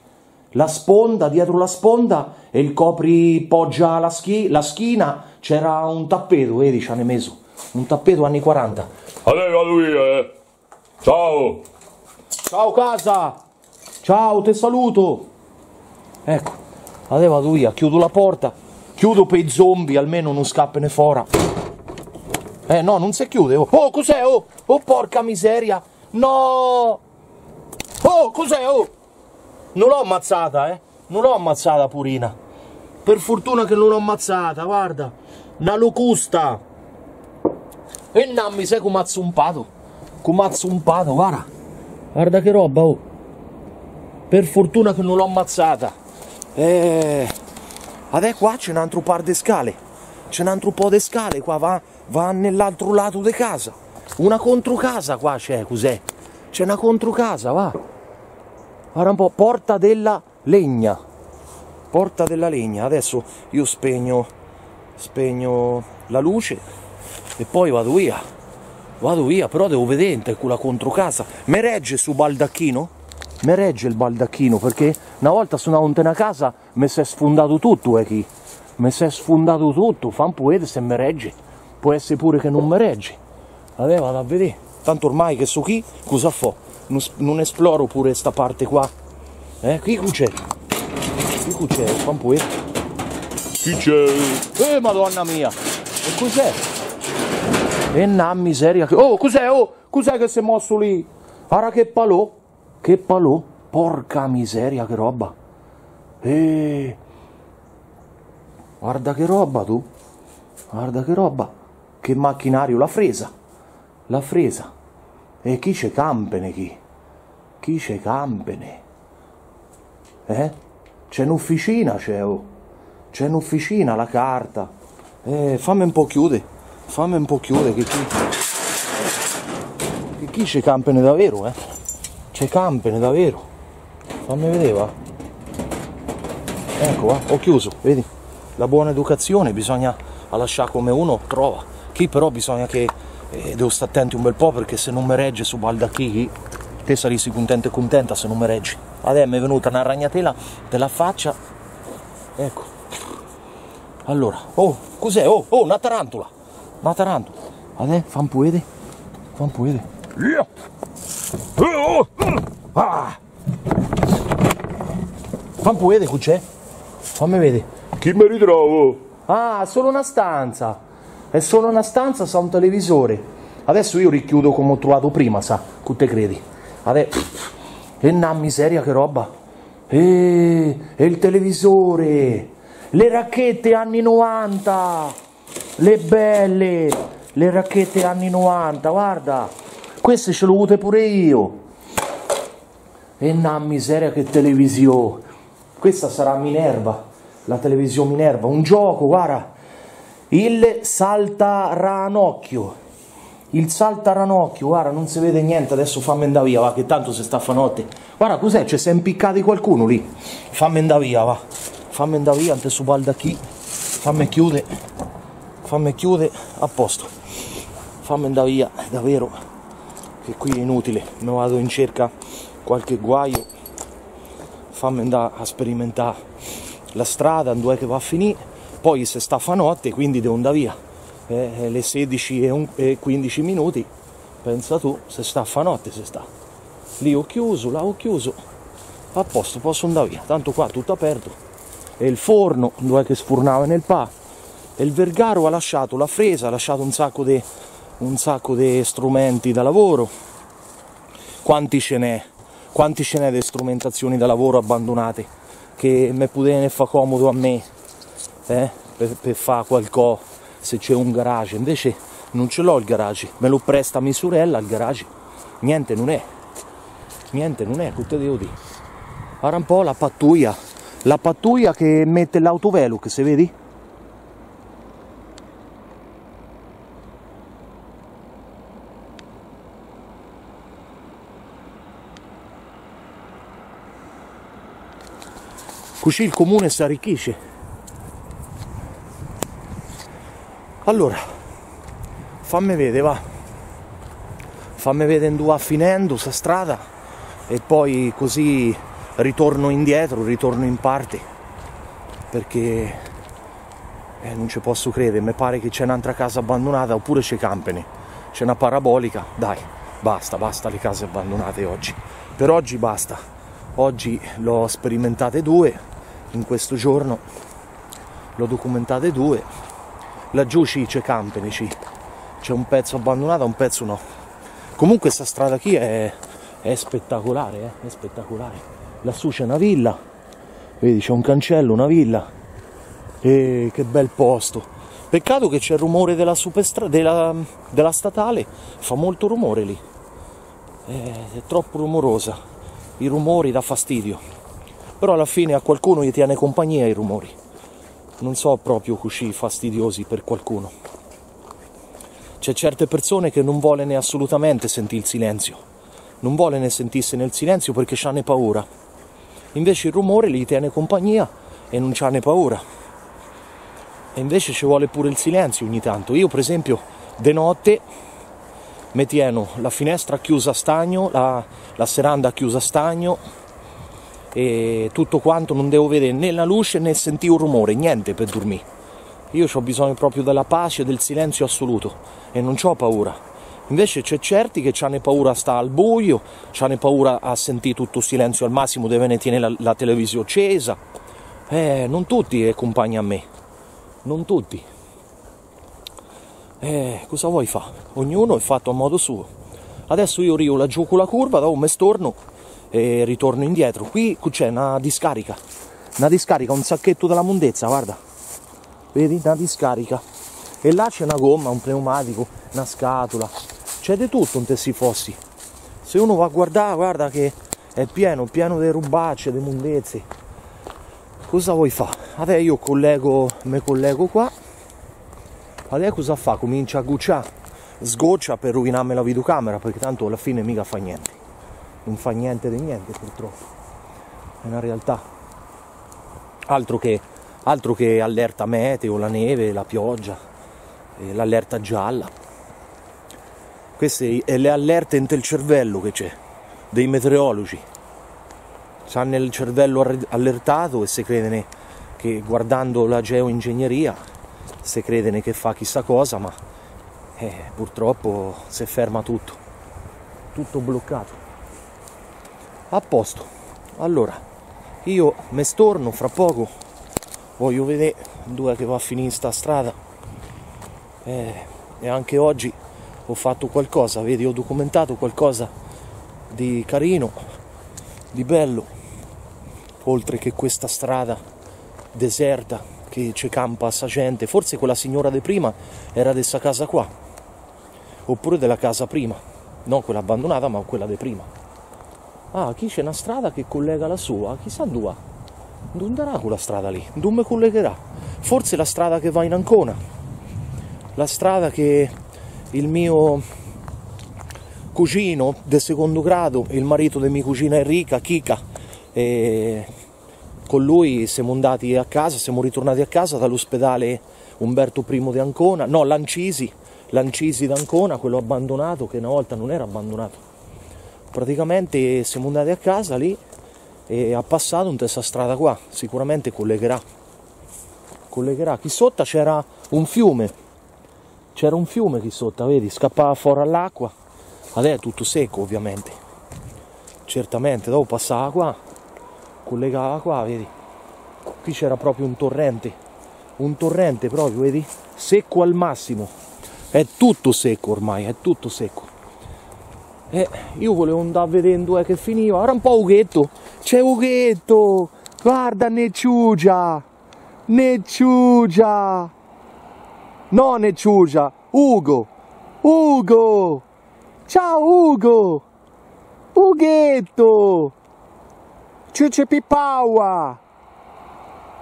la sponda, dietro la sponda, e il copri poggia la, schi la schina, c'era un tappeto, vedi, ci hanno messo. Un tappeto anni quaranta. Allora vado via, eh. Ciao. Ciao casa. Ciao, te saluto. Ecco, allora vado via, chiudo la porta. Chiudo per i zombie, almeno non scappene fuori. Eh no, non si chiude. Oh, oh cos'è? Oh, oh, porca miseria. No. Oh, cos'è? Oh. Non l'ho ammazzata, eh. Non l'ho ammazzata, Purina. Per fortuna che non l'ho ammazzata, guarda. Una locusta. E non mi sei come azzumpato. Come azzumpato, guarda. Guarda che roba, oh. Per fortuna che non l'ho ammazzata. Eh... Adesso qua c'è un altro par di scale, c'è un altro po' di scale qua, va, va nell'altro lato di casa. Una controcasa qua c'è, cos'è? C'è una controcasa, va. Guarda un po', porta della legna. Porta della legna. Adesso io spegno, spegno la luce e poi vado via. Vado via, però devo vedere in quella controcasa. Mi regge su baldacchino? Mi regge il baldacchino perché una volta sono andato in una casa, mi si è sfondato tutto, eh chi? Mi si è sfondato tutto, fa un po' vedere se mi regge, può essere pure che non mi regge. Vabbè, vado a vedere, tanto ormai che so chi, cosa fa? Non, non esploro pure sta parte qua. Eh, chi c'è? Chi c'è? Fa un po' vedere. Chi c'è? Eh, madonna mia! E cos'è? E una miseria che... Oh, cos'è? Oh, cos'è che si è mosso lì? Ara che palò! Che palò, porca miseria che roba. E... guarda che roba tu, guarda che roba, che macchinario, la fresa, la fresa. E chi c'è campene chi? Chi c'è campene? Eh? C'è un'officina c'è, oh. C'è un'officina, la carta. Eh, fammi un po' chiude, fammi un po' chiude che chi... Che chi c'è campene davvero, eh? Campene davvero, fammi vedere va. Ecco va, ho chiuso, vedi, la buona educazione bisogna lasciare come uno trova, chi però bisogna che e devo stare attenti un bel po', perché se non mi regge su baldacchini te saresti contento e contenta. Se non mi reggi, adesso mi è venuta una ragnatela della faccia, ecco. Allora, oh, cos'è? Oh, oh, una tarantula, una tarantula. Adesso fan puede, fan puede. Ah. Fan puede, che c'è? Fammi vedere. Chi mi ritrovo? Ah, solo una stanza. È solo una stanza, sa, un televisore. Adesso io richiudo come ho trovato prima, sa, tu te credi. Adesso, e una miseria, che roba. E, e il televisore, le racchette anni novanta, le belle, le racchette anni novanta, guarda, queste ce le ho avute pure io. E una miseria, che televisione. Questa sarà Minerva, la televisione Minerva, un gioco, guarda. Il saltaranocchio, il saltaranocchio, guarda, non si vede niente, adesso fammi andare via, va, che tanto si sta a notte. Guarda cos'è, c'è, si è impiccato qualcuno lì, fammi andare via, va, fammi andare via, anche su baldacchino, fammi chiudere, fammi chiudere, a posto, fammi andare via, davvero, che qui è inutile, mi vado in cerca qualche guaio, fammi andare a sperimentare la strada, dove è che va a finire. Poi se sta fa notte, quindi devo andare via, eh, le sedici e quindici minuti, pensa tu, se sta fa notte, se sta. Lì ho chiuso, là ho chiuso, a posto, posso andare via, tanto qua tutto aperto, e il forno, dove è che sfurnava nel pa, e il Vergaro ha lasciato la fresa, ha lasciato un sacco di un sacco di strumenti da lavoro, quanti ce n'è, quanti ce n'è di strumentazioni da lavoro abbandonate, che me potevano fa comodo a me. Eh, per, per fare qualcosa, se c'è un garage, invece non ce l'ho il garage, me lo presta mia sorella il garage, niente non è, niente non è, che te devo dire. Guarda un po' la pattuglia, la pattuglia che mette l'autovelox, se vedi? Così il comune si arricchisce. Allora, fammi vedere, va, fammi vedere dove va finendo questa strada e poi così ritorno indietro, ritorno in parte, perché eh, non ci posso credere, mi pare che c'è un'altra casa abbandonata, oppure c'è Campene, c'è una parabolica, dai, basta, basta le case abbandonate oggi, per oggi basta, oggi l'ho sperimentate due, in questo giorno l'ho documentate due. Laggiù c'è Campene, c'è un pezzo abbandonato, un pezzo no. Comunque questa strada qui è, è spettacolare, eh? È spettacolare. Lassù c'è una villa, vedi, c'è un cancello, una villa. E che bel posto. Peccato che c'è il rumore della, della, della statale, fa molto rumore lì. È, è troppo rumorosa, i rumori dà fastidio. Però alla fine a qualcuno gli tiene compagnia i rumori. Non so proprio così fastidiosi per qualcuno. C'è certe persone che non vogliono assolutamente sentire il silenzio, non vogliono sentirsi nel silenzio perché c'hanno paura. Invece il rumore gli tiene compagnia e non c'hanno paura. E invece ci vuole pure il silenzio ogni tanto. Io per esempio de notte mi tieno la finestra chiusa a stagno, la, la serranda chiusa a stagno, e tutto quanto, non devo vedere né la luce né sentire un rumore, niente, per dormire. Io ho bisogno proprio della pace, del silenzio assoluto, e non ho paura. Invece c'è certi che hanno paura a stare al buio, hanno paura a sentire tutto silenzio al massimo, deve ne tiene la, la televisione accesa. Eh, non tutti è compagni a me, non tutti. Eh, cosa vuoi fare? Ognuno è fatto a modo suo. Adesso io rio laggiù con la curva, dopo mi storno e ritorno indietro. Qui c'è una discarica, una discarica, un sacchetto della mondezza, guarda, vedi, una discarica, e là c'è una gomma, un pneumatico, una scatola, c'è di tutto in tesi fossi. Se uno va a guardare, guarda che è pieno, pieno di rubacce, di mondezze. Cosa vuoi fare? Adesso io collego, mi collego qua, adesso cosa fa? Comincia a gucciare, sgoccia per rovinarmi la videocamera, perché tanto alla fine mica fa niente. Non fa niente di niente, purtroppo, è una realtà. Altro che, altro che allerta meteo, la neve, la pioggia, l'allerta gialla. Queste è le allerte dentro il cervello che c'è, dei meteorologi. C'hanno il cervello allertato e se crede che guardando la geoingegneria, se crede che fa chissà cosa, ma eh, purtroppo si ferma tutto. Tutto bloccato. A posto. Allora, io me storno fra poco, voglio vedere dove che va a finire sta strada. Eh, e anche oggi ho fatto qualcosa, vedi, ho documentato qualcosa di carino, di bello, oltre che questa strada deserta che ci campa sta gente. Forse quella signora di prima era di sta casa qua, oppure della casa prima, non quella abbandonata ma quella di prima. Ah, qui c'è una strada che collega la sua, chissà dove, dove andrà quella strada lì, dove mi collegherà. Forse la strada che va in Ancona, la strada che il mio cugino del secondo grado, il marito di mia cugina Enrica, Chica, e con lui siamo andati a casa, siamo ritornati a casa dall'ospedale Umberto I di Ancona, no, Lancisi, Lancisi d'Ancona, quello abbandonato, che una volta non era abbandonato. Praticamente siamo andati a casa lì e ha passato in questa strada qua, sicuramente collegherà, collegherà. Qui sotto c'era un fiume, c'era un fiume qui sotto, vedi, scappava fuori all'acqua, adesso è tutto secco ovviamente, certamente, dopo passava qua, collegava qua, vedi, qui c'era proprio un torrente, un torrente proprio, vedi, secco al massimo, è tutto secco ormai, è tutto secco. E io volevo andare vedendo eh, che finiva, era un po' ughetto, c'è ughetto, guarda Necciugia, Necciugia! No, Necciugia, Ugo, Ugo, ciao Ugo, Ughetto, Ciucci Pipaua,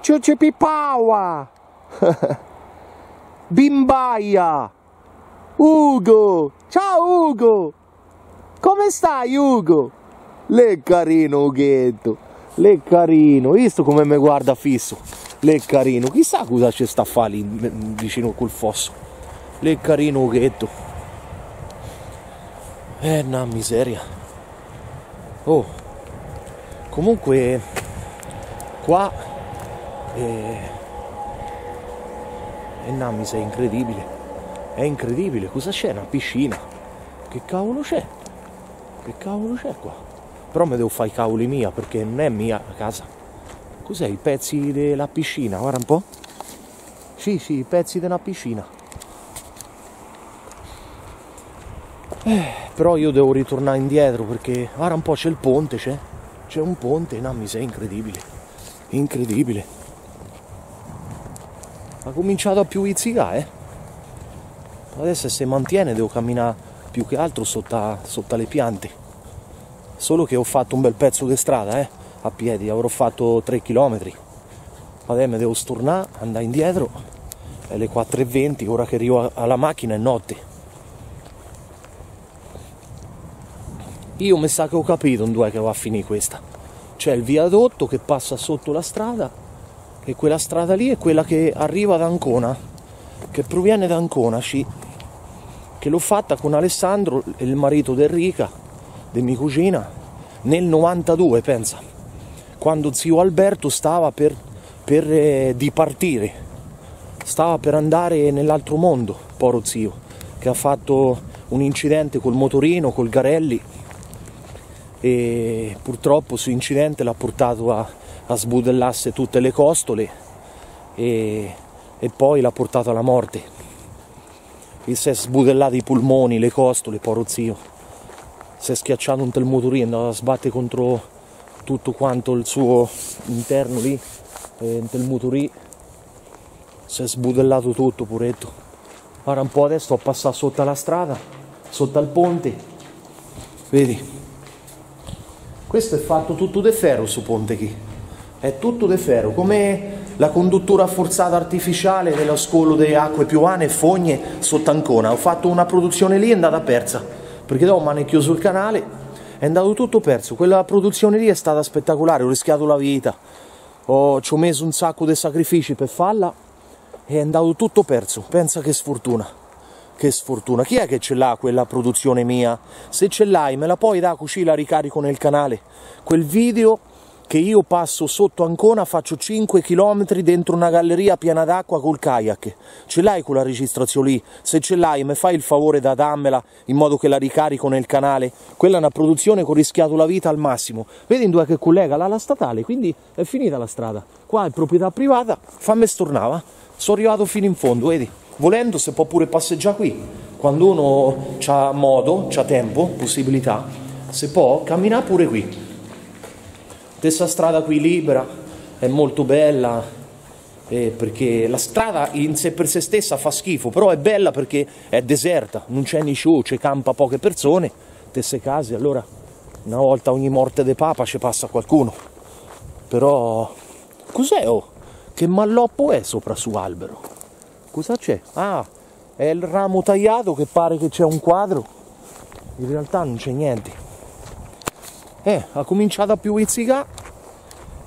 Ciucci Pipaua, Bimbaia, Ugo, ciao Ugo, come stai Ugo? Le carino Ughetto, le carino, visto come mi guarda fisso? Le carino, chissà cosa c'è sta a fare lì vicino col fosso. Le carino Ughetto. Eh, una miseria. Oh, comunque qua eh, è una miseria incredibile. È incredibile, cosa c'è? Una piscina. Che cavolo c'è? Che cavolo c'è qua? Però me devo fare i cavoli mia, perché non è mia casa. Cos'è? I pezzi della piscina, guarda un po'. Sì, sì, i pezzi della piscina. Eh, però io devo ritornare indietro perché guarda un po', c'è il ponte, c'è. C'è un ponte, una miseria incredibile. Incredibile. Ha cominciato a più piovere, eh. Adesso se mantiene devo camminare più che altro sotto, sotto le piante. Solo che ho fatto un bel pezzo di strada, eh. A piedi avrò fatto tre chilometri, adesso mi devo stornare, andare indietro, è le quattro e venti, ora che arrivo alla macchina è notte. Io mi sa che ho capito dove che va a finire questa, c'è il viadotto che passa sotto la strada e quella strada lì è quella che arriva da Ancona, che proviene da Ancona, sì, che l'ho fatta con Alessandro, il marito di Enrica, di mia cugina, nel novantadue, pensa, quando zio Alberto stava per, per eh, dipartire, stava per andare nell'altro mondo, poro zio, che ha fatto un incidente col motorino, col Garelli, e purtroppo su incidente l'ha portato a, a sbudellarsi tutte le costole e, e poi l'ha portato alla morte, e si è sbudellato i pulmoni, le costole, poro zio, si è schiacciato un tel motorino, è andato a sbattere contro tutto quanto il suo interno lì, eh, del motorino, si è sbudellato tutto, puretto. Ora un po' adesso ho passato sotto la strada, sotto al ponte, vedi, questo è fatto tutto di ferro, su ponte qui è tutto di ferro, come la conduttura forzata artificiale dello scolo di acque piovane e fogne sotto Ancona. Ho fatto una produzione lì, è andata persa perché dopo mi hanno chiuso il canale, è andato tutto perso. Quella produzione lì è stata spettacolare, ho rischiato la vita, ho, ci ho messo un sacco di sacrifici per farla e è andato tutto perso, pensa che sfortuna. Che sfortuna, chi è che ce l'ha quella produzione mia? Se ce l'hai me la puoi dare così la ricarico nel canale. Quel video che io passo sotto Ancona, faccio cinque chilometri dentro una galleria piena d'acqua col kayak. Ce l'hai quella registrazione lì? Se ce l'hai mi fai il favore da dammela in modo che la ricarico nel canale. Quella è una produzione che ho rischiato la vita al massimo. Vedi in due che collega là la statale, quindi è finita la strada. Qua è proprietà privata, fammi stornava. Sono arrivato fino in fondo, vedi? Volendo si può pure passeggiare qui, quando uno ha modo, ha tempo, possibilità, si può camminare pure qui. Questa strada qui libera, è molto bella, eh, perché la strada in sé per sé stessa fa schifo, però è bella perché è deserta, non c'è ni show, c'è campa poche persone, tesse case, allora una volta ogni morte de papa ci passa qualcuno. Però cos'è oh? Che malloppo è sopra su albero? Cosa c'è? Ah, è il ramo tagliato che pare che c'è un quadro, in realtà non c'è niente. Eh, ha cominciato a piovizzicare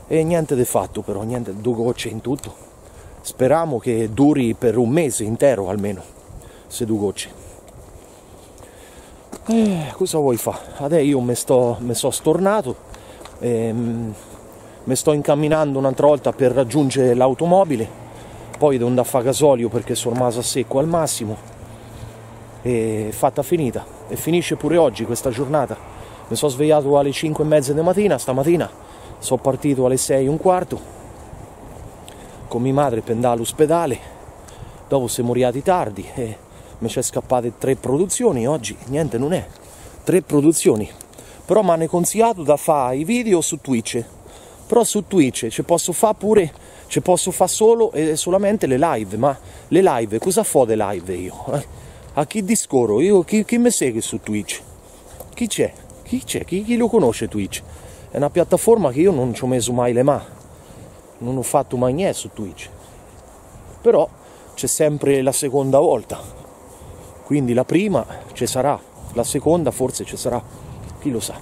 e niente di fatto però, niente, due gocce in tutto. Speriamo che duri per un mese intero almeno, se due gocce. Eh, cosa vuoi fare? Adesso io mi sto, mi sono stornato, ehm, mi sto incamminando un'altra volta per raggiungere l'automobile. Poi devo andare a fare gasolio perché sono rimasto a secco al massimo e fatta finita, e finisce pure oggi questa giornata. Mi sono svegliato alle cinque e mezza di mattina, stamattina sono partito alle sei e un quarto con mia madre per andare all'ospedale, dopo siamo arrivati tardi e mi sono scappate tre produzioni oggi, niente non è, tre produzioni, però mi hanno consigliato da fare i video su Twitch, però su Twitch ci posso fare pure... Ci posso fare solo e solamente le live, ma le live, cosa fo delle live io? A chi discorro? Io, chi, chi mi segue su Twitch? Chi c'è? Chi c'è? Chi, chi lo conosce Twitch? È una piattaforma che io non ci ho messo mai le mani, non ho fatto mai niente su Twitch, però c'è sempre la seconda volta, quindi la prima ci sarà, la seconda forse ci sarà, chi lo sa.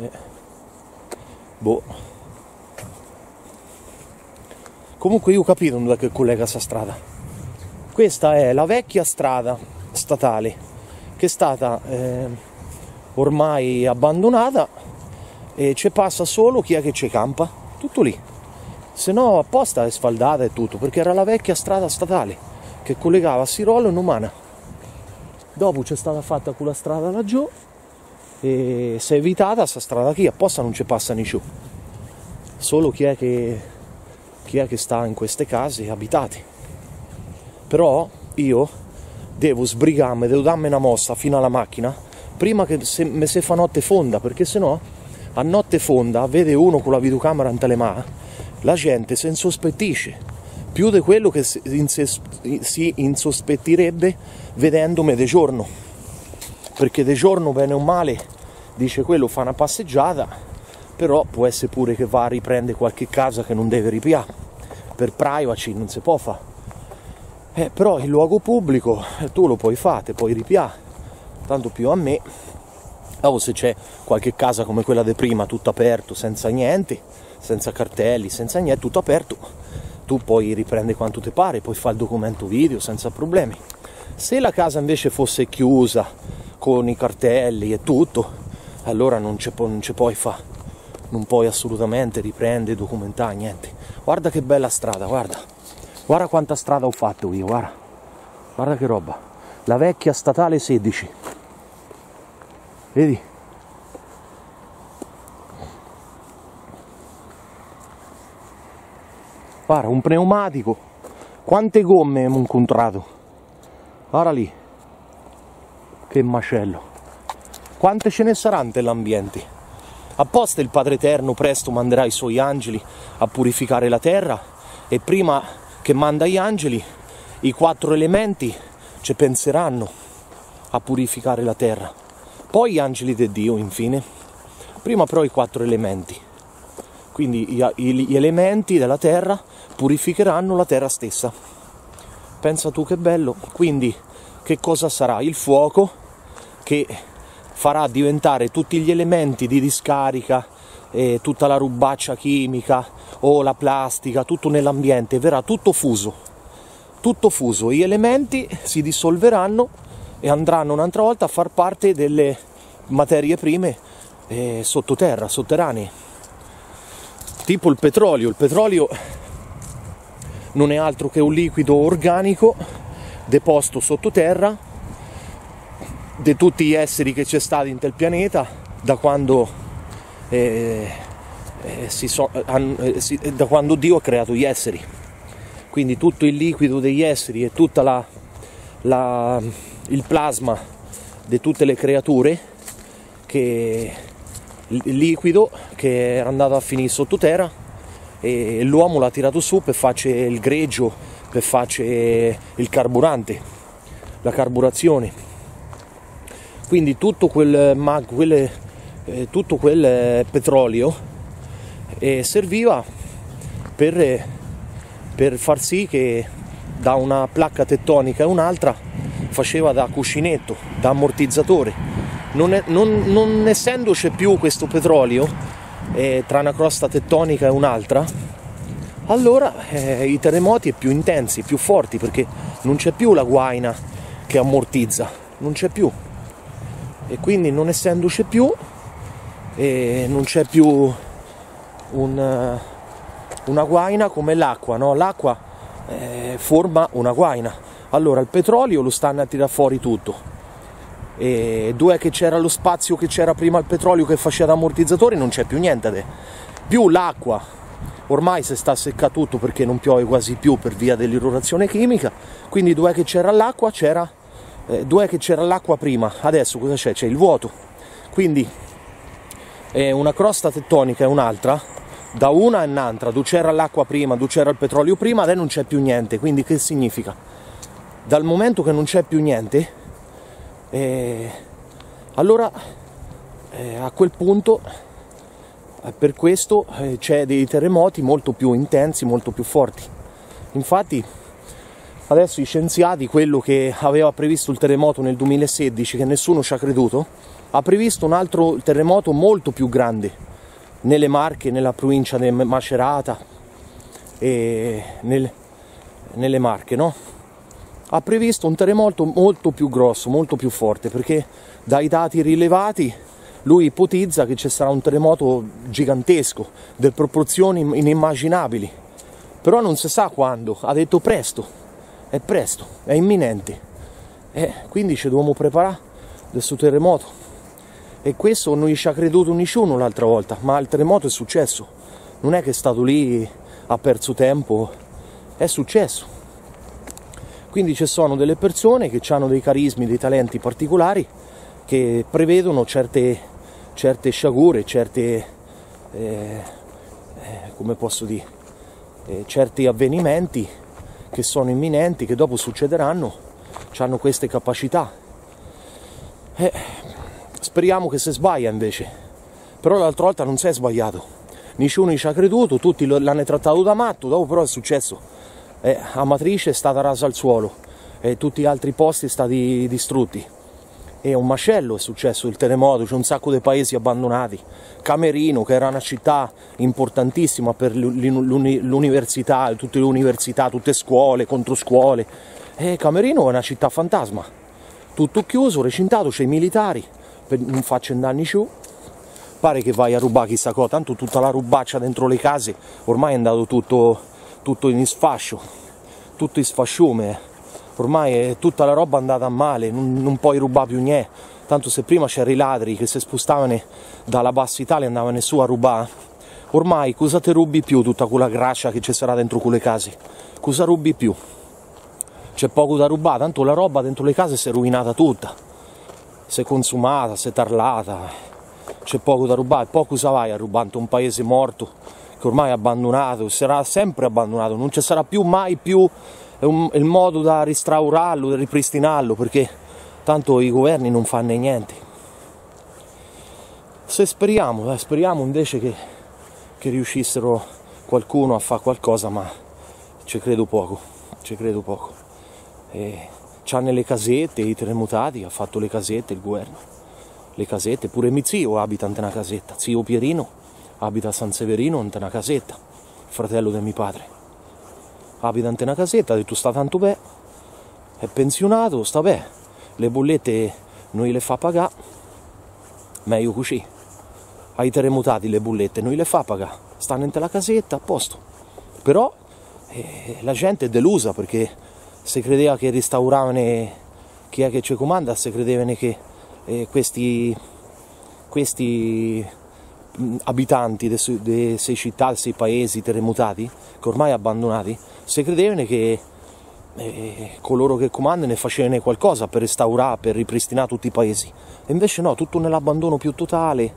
Eh. Boh. Comunque io ho capito da che collega sta strada. Questa è la vecchia strada statale che è stata eh, ormai abbandonata e ci passa solo chi è che ci campa, tutto lì. Se no apposta è sfaldata e tutto, perché era la vecchia strada statale che collegava Sirolo e Numana. Dopo c'è stata fatta quella strada laggiù e se è evitata questa strada qui, apposta non ci passa nessuno, solo chi è, che, chi è che sta in queste case abitate. Però io devo sbrigarmi, devo darmi una mossa fino alla macchina prima che se, me se fa notte fonda, perché se no a notte fonda vede uno con la videocamera in telemà, la gente si insospettisce più di quello che si, si insospettirebbe vedendomi di giorno, perché di giorno bene o male dice quello fa una passeggiata, però può essere pure che va a riprendere qualche casa che non deve ripiare, per privacy non si può fare, eh, però il luogo pubblico eh, tu lo puoi fare, puoi ripiare, tanto più a me. Dopo se c'è qualche casa come quella di prima, tutto aperto, senza niente, senza cartelli, senza niente, tutto aperto, tu puoi riprendere quanto ti pare, puoi fare il documento video senza problemi. Se la casa invece fosse chiusa con i cartelli e tutto, allora non ci puoi fare, non puoi assolutamente riprendere, documentare, niente. Guarda che bella strada, guarda, guarda quanta strada ho fatto io, guarda, guarda che roba, la vecchia statale sedici, vedi? Guarda, un pneumatico, quante gomme abbiamo incontrato, guarda lì. Che macello, quante ce ne saranno nell'ambiente? Apposta il Padre Eterno presto manderà i suoi angeli a purificare la terra, e prima che manda gli angeli i quattro elementi ci penseranno a purificare la terra, poi gli angeli di Dio infine, prima però i quattro elementi, quindi gli elementi della terra purificheranno la terra stessa. Pensa tu che bello. Quindi che cosa sarà? Il fuoco che farà diventare tutti gli elementi di discarica, eh, tutta la rubaccia chimica o la plastica, tutto nell'ambiente, verrà tutto fuso, tutto fuso, gli elementi si dissolveranno e andranno un'altra volta a far parte delle materie prime eh, sottoterra, sotterranee, tipo il petrolio. Il petrolio non è altro che un liquido organico deposto sottoterra di tutti gli esseri che c'è stato in tel pianeta da quando, eh, eh, si so, eh, si, da quando Dio ha creato gli esseri. Quindi tutto il liquido degli esseri e tutta la, la il plasma di tutte le creature, che il liquido che era andato a finire sottoterra e l'uomo l'ha tirato su per farci il greggio, per farci il carburante, la carburazione. Quindi tutto quel, ma, quelle, eh, tutto quel petrolio eh, serviva per, per far sì che da una placca tettonica a un'altra faceva da cuscinetto, da ammortizzatore. Non, è, non, non essendoci più questo petrolio eh, tra una crosta tettonica e un'altra, allora eh, i terremoti sono più intensi, più forti, perché non c'è più la guaina che ammortizza, non c'è più. E quindi non essendoci più, eh, non c'è più un, una guaina come l'acqua, no? L'acqua eh, forma una guaina. Allora il petrolio lo stanno a tirare fuori tutto, e due che c'era lo spazio che c'era prima il petrolio che faceva da ammortizzatore, non c'è più niente. De. Più l'acqua, ormai si sta a seccare tutto perché non piove quasi più per via dell'irrorazione chimica, quindi due che c'era l'acqua c'era, eh, due che c'era l'acqua prima, adesso cosa c'è? C'è il vuoto. Quindi eh, una crosta tettonica e un'altra, da una e un'altra, dove c'era l'acqua prima, dove c'era il petrolio prima, adesso non c'è più niente. Quindi che significa? Dal momento che non c'è più niente, eh, allora eh, a quel punto, eh, per questo eh, c'è dei terremoti molto più intensi, molto più forti. Infatti adesso i scienziati, quello che aveva previsto il terremoto nel duemilasedici, che nessuno ci ha creduto, ha previsto un altro terremoto molto più grande nelle Marche, nella provincia di Macerata, e nel, nelle Marche, no? Ha previsto un terremoto molto più grosso, molto più forte, perché dai dati rilevati lui ipotizza che ci sarà un terremoto gigantesco, di proporzioni inimmaginabili, però non si sa quando, ha detto presto, è presto, è imminente, eh, quindi ci dobbiamo preparare questo terremoto. E questo non ci ha creduto nessuno l'altra volta, ma il terremoto è successo, non è che è stato lì, ha perso tempo, è successo. Quindi ci sono delle persone che hanno dei carismi, dei talenti particolari, che prevedono certe, certe sciagure, certe, eh, come posso dire, eh, certi avvenimenti che sono imminenti, che dopo succederanno, hanno queste capacità. Eh, speriamo che si sbaglia invece, però l'altra volta non si è sbagliato, nessuno ci ha creduto, tutti l'hanno trattato da matto, dopo però è successo. Eh, Amatrice è stata rasa al suolo e tutti gli altri posti sono stati distrutti. E un macello è successo il terremoto, c'è un sacco di paesi abbandonati. Camerino, che era una città importantissima per l'università, tutte le università, tutte scuole, contro scuole. E Camerino è una città fantasma, tutto chiuso, recintato, c'è i militari, per non faccio danni giù. Pare che vai a rubare chissà cosa, tanto tutta la rubaccia dentro le case, ormai è andato tutto... tutto in sfascio, tutto in sfasciume, ormai è tutta la roba andata a male, non, non puoi rubare più niente. Tanto se prima c'erano i ladri che si spostavano dalla Bassa Italia e andavano su a rubare, ormai cosa te rubi più tutta quella grascia che ci sarà dentro quelle case? Cosa rubi più? C'è poco da rubare, tanto la roba dentro le case si è rovinata tutta, si è consumata, si è tarlata, c'è poco da rubare, poco cosa vai a rubare, un paese morto, ormai abbandonato, sarà sempre abbandonato, non ci sarà più mai più il modo da restaurarlo, da ripristinarlo, perché tanto i governi non fanno niente. Se speriamo, eh, speriamo invece che, che riuscissero qualcuno a fare qualcosa, ma ci credo poco, ci credo poco. E c'ha nelle casette i terremotati, ha fatto le casette il governo, le casette, pure mio zio abita in una casetta, zio Pierino, abita a San Severino, in una casetta, fratello di mio padre. abita in una casetta, ha detto sta tanto bene, è pensionato, sta bene, le bollette noi le fa pagare, meglio così, ai terremotati le bollette noi le fa pagare, stanno in la casetta, a posto. Però eh, la gente è delusa perché se credeva che restauravano chi è che ci comanda, se credevano che eh, questi, questi abitanti delle sei città, dei sei paesi terremotati, che ormai abbandonati, se credevano che eh, coloro che comandano facevano qualcosa per restaurare, per ripristinare tutti i paesi. E invece no, tutto nell'abbandono più totale,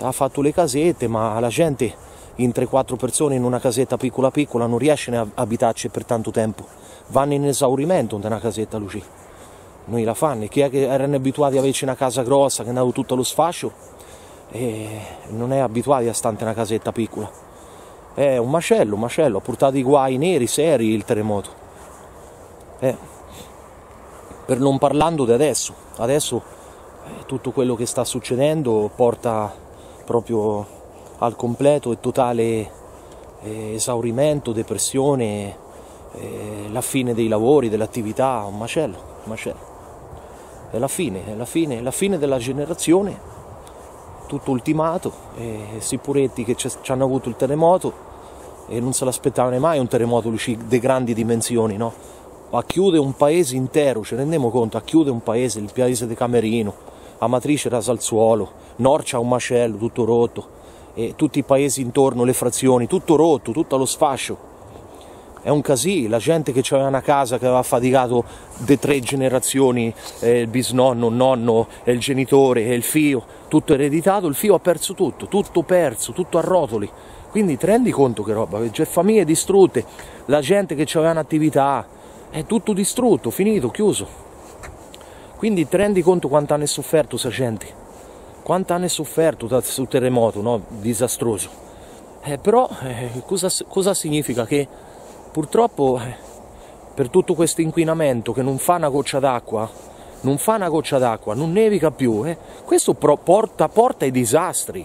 ha fatto le casette, ma la gente in tre quattro persone in una casetta piccola piccola non riesce a abitarci per tanto tempo, vanno in esaurimento in una casetta così. Noi la fanno, chi è che erano abituati a averci una casa grossa che andava tutto allo sfascio e non è abituati a stare in una casetta piccola. È un macello, un macello, ha portato i guai neri, seri il terremoto. Eh, per non parlando di adesso, adesso eh, tutto quello che sta succedendo porta proprio al completo e totale eh, esaurimento, depressione, eh, la fine dei lavori, dell'attività, un macello, un macello. È la fine, è la fine, è la fine della generazione, tutto ultimato, e sicuretti che ci hanno avuto il terremoto e non se l'aspettavano mai un terremoto di grandi dimensioni, no? A chiudere un paese intero, ci rendiamo conto, a chiudere un paese, il paese di Camerino, Amatrice rasa al suolo, Norcia un macello, tutto rotto, e tutti i paesi intorno, le frazioni, tutto rotto, tutto allo sfascio. È un casino, la gente che aveva una casa che aveva faticato di tre generazioni, eh, il bisnonno, il nonno, il genitore, il figlio, tutto ereditato, il figlio ha perso tutto, tutto perso, tutto a rotoli. Quindi ti rendi conto che roba, c'è famiglie distrutte, la gente che aveva un'attività, è tutto distrutto, finito, chiuso. Quindi ti rendi conto quanto hanno sofferto questa gente, quanto hanno sofferto sul terremoto, no? Disastroso. Eh, però eh, cosa, cosa significa che... Purtroppo per tutto questo inquinamento che non fa una goccia d'acqua, non fa una goccia d'acqua, non nevica più, eh, questo porta, porta ai disastri.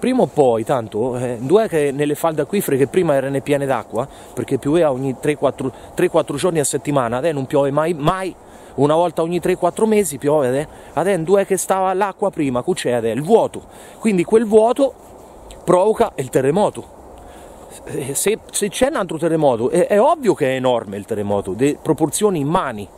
Prima o poi, tanto, eh, due che nelle falde acquifere che prima erano piene d'acqua, perché pioveva ogni tre quattro giorni a settimana, adesso non piove mai, mai, una volta ogni tre quattro mesi piove, adesso, adesso due che stava l'acqua prima, cucede, il vuoto. Quindi quel vuoto provoca il terremoto. Se, se c'è un altro terremoto, è, è ovvio che è enorme il terremoto, di proporzioni immani,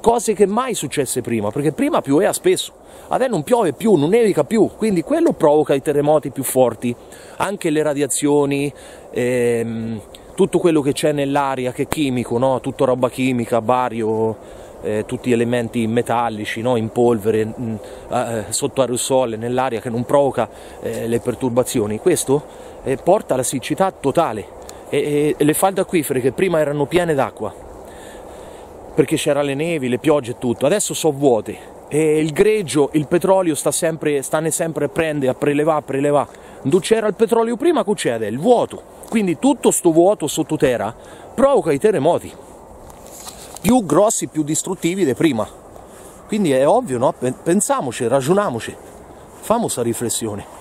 cose che mai successe prima, perché prima pioveva spesso, adesso non piove più, non nevica più, quindi quello provoca i terremoti più forti, anche le radiazioni, ehm, tutto quello che c'è nell'aria che è chimico, no? Tutta roba chimica, bario, eh, tutti elementi metallici, no? In polvere, mh, eh, sotto aerosol, nell'aria che non provoca eh, le perturbazioni, questo? E porta alla siccità totale e, e le falde acquifere che prima erano piene d'acqua perché c'era le nevi, le piogge e tutto, adesso sono vuote e il greggio, il petrolio sta sempre, stanno sempre a prendere, a prelevare, a prelevare. Dove c'era il petrolio prima c'è il vuoto, quindi tutto sto vuoto sottoterra provoca i terremoti più grossi, più distruttivi di prima. Quindi è ovvio, no? Pensiamoci, ragioniamoci, famo sta riflessione.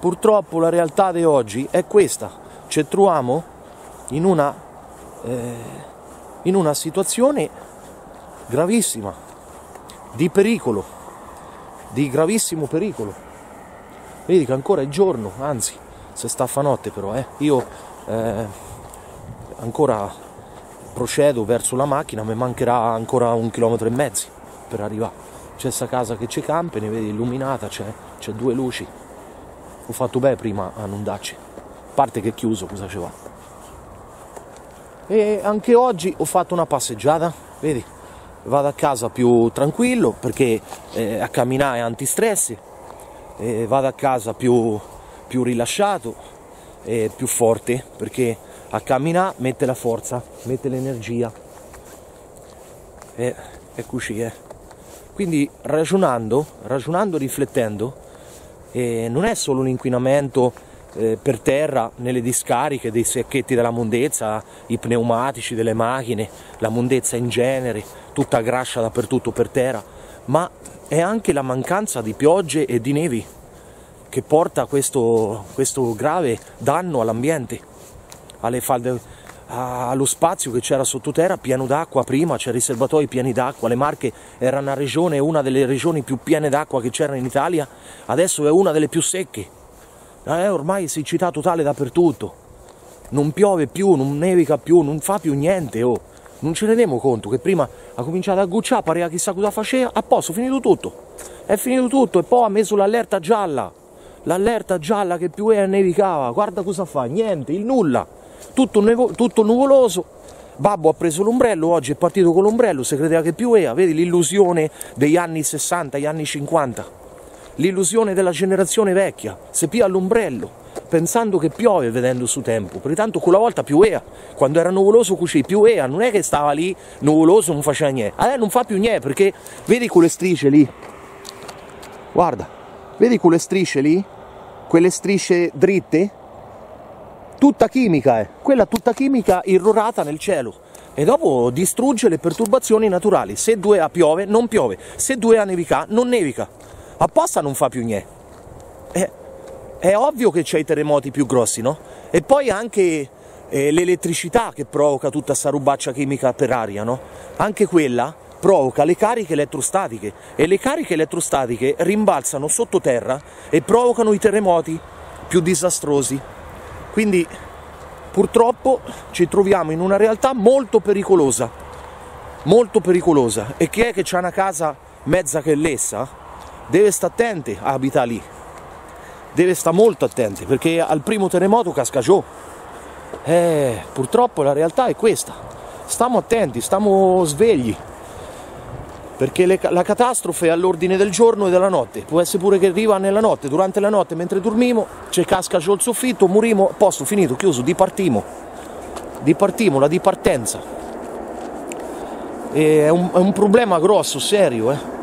Purtroppo la realtà di oggi è questa, ci troviamo in una, eh, in una situazione gravissima, di pericolo, di gravissimo pericolo. Vedi che ancora è giorno, anzi, se sta a fa notte però, eh. Io eh, ancora procedo verso la macchina, mi mancherà ancora un chilometro e mezzo per arrivare. C'è questa casa che c'è campe, ne vedi illuminata, c'è due luci. Ho fatto bene prima a non darci, a parte che è chiuso, cosa ci va? E anche oggi ho fatto una passeggiata, vedi? Vado a casa più tranquillo perché eh, a camminare è antistress, eh, vado a casa più, più rilasciato e eh, più forte perché a camminare mette la forza, mette l'energia e eh, così eh. Quindi ragionando, ragionando, riflettendo. E non è solo un inquinamento eh, per terra, nelle discariche, dei secchetti della mondezza, i pneumatici delle macchine, la mondezza in genere, tutta grascia dappertutto per terra, ma è anche la mancanza di piogge e di nevi che porta questo, questo grave danno all'ambiente, alle falde, allo spazio che c'era sottoterra, pieno d'acqua prima, c'erano i serbatoi pieni d'acqua, le Marche era una regione, una delle regioni più piene d'acqua che c'era in Italia, adesso è una delle più secche, eh, ormai siccità totale dappertutto, non piove più, non nevica più, non fa più niente, oh. Non ci rendiamo conto che prima ha cominciato a gocciare, pareva chissà cosa faceva, a posto, è finito tutto, è finito tutto e poi ha messo l'allerta gialla, l'allerta gialla che più era nevicava, guarda cosa fa, niente, il nulla, tutto, nevo, tutto nuvoloso, babbo ha preso l'ombrello, oggi è partito con l'ombrello, si credeva che più era, vedi l'illusione degli anni sessanta, gli anni cinquanta, l'illusione della generazione vecchia, se pia all'ombrello, pensando che piove vedendo su tempo, perché tanto quella volta pioveva, quando era nuvoloso cucì pioveva, non è che stava lì nuvoloso non faceva niente, adesso non fa più niente perché vedi quelle strisce lì, guarda, vedi quelle strisce lì, quelle strisce dritte, tutta chimica, eh. Quella tutta chimica irrorata nel cielo e dopo distrugge le perturbazioni naturali, se due a piove non piove, se due a nevica non nevica, apposta non fa più niente. Eh. È ovvio che c'è i terremoti più grossi, no? E poi anche eh, l'elettricità che provoca tutta sta rubaccia chimica per aria, no? Anche quella provoca le cariche elettrostatiche e le cariche elettrostatiche rimbalzano sottoterra e provocano i terremoti più disastrosi. Quindi purtroppo ci troviamo in una realtà molto pericolosa, molto pericolosa. E chi è che c'ha una casa mezza che lessa deve stare attenti a abitare lì. Deve stare molto attenti perché al primo terremoto casca giù. Eh, purtroppo la realtà è questa. Stiamo attenti, stiamo svegli. Perché le, la catastrofe è all'ordine del giorno e della notte. Può essere pure che arriva nella notte, durante la notte mentre dormimo, c'è casca giù il soffitto, morimo, posto, finito, chiuso, dipartimo. Dipartimo, la dipartenza. E è, un, è un problema grosso, serio, eh.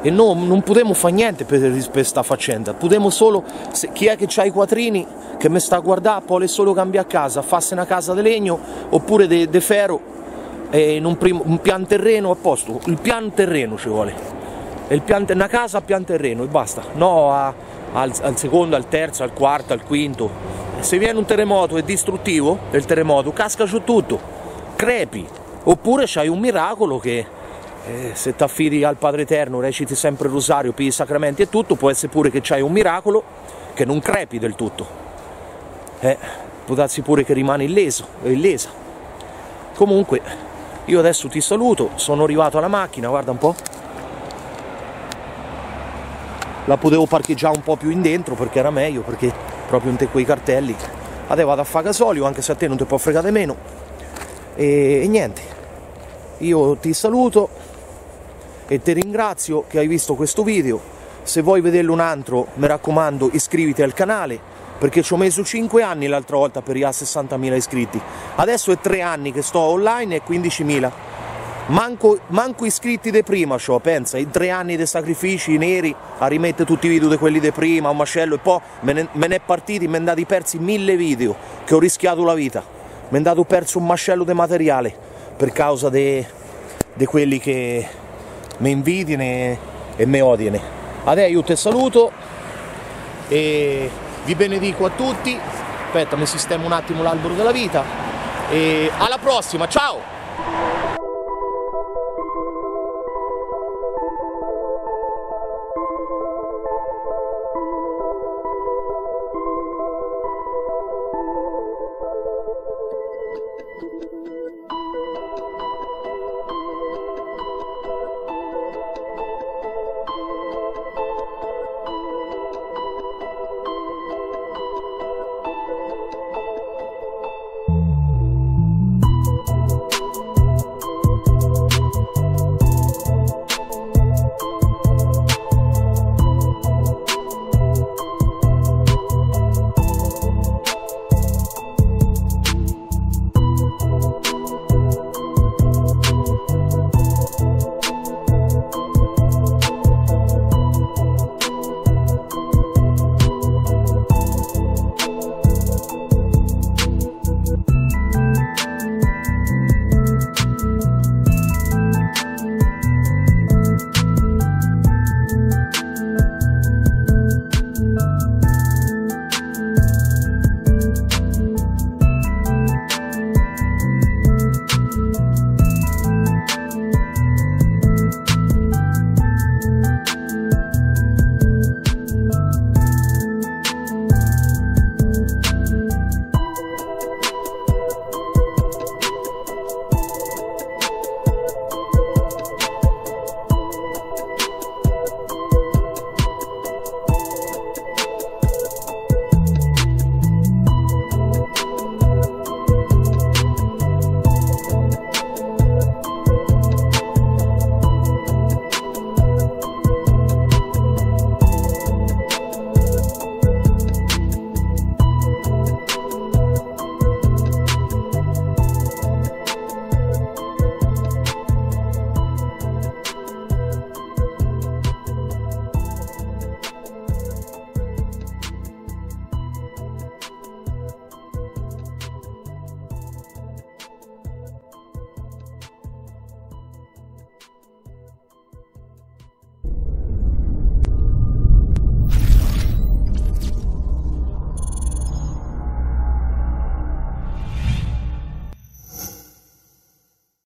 E no, non potremmo fare niente per questa faccenda, potremmo solo, se, chi è che ha i quattrini che mi sta a guardare, vuole solo cambiare casa, farsi una casa di legno oppure di ferro e in un, prim, un pian terreno a posto, il pian terreno ci vuole, il pian, una casa a pian terreno e basta, no a, al, al secondo, al terzo, al quarto, al quinto, se viene un terremoto e distruttivo, il terremoto casca su tutto, crepi, oppure c'hai un miracolo che... Eh, se ti affidi al Padre Eterno, reciti sempre il rosario, pigli i sacramenti e tutto, può essere pure che c'hai un miracolo che non crepi del tutto, eh, può darsi pure che rimani illeso, illesa. Comunque io adesso ti saluto, sono arrivato alla macchina, guarda un po', la potevo parcheggiare un po' più in dentro perché era meglio, perché proprio in te quei cartelli, adesso vado a fare gasolio anche se a te non ti può fregare meno e, e niente, io ti saluto e ti ringrazio che hai visto questo video, se vuoi vederlo un altro mi raccomando iscriviti al canale perché ci ho messo cinque anni l'altra volta per i sessantamila iscritti, adesso è tre anni che sto online e quindicimila, manco, manco iscritti di prima ciò, pensa, i tre anni dei sacrifici neri a rimettere tutti i video di quelli di prima, un macello e poi me ne, me ne è partiti, mi hanno dato persi mille video che ho rischiato la vita, mi hanno dato perso un macello di materiale per causa di quelli che... mi invidiene e mi odiene. Adesso io ti saluto e vi benedico a tutti. Aspetta, mi sistemo un attimo l'albero della vita e alla prossima, ciao!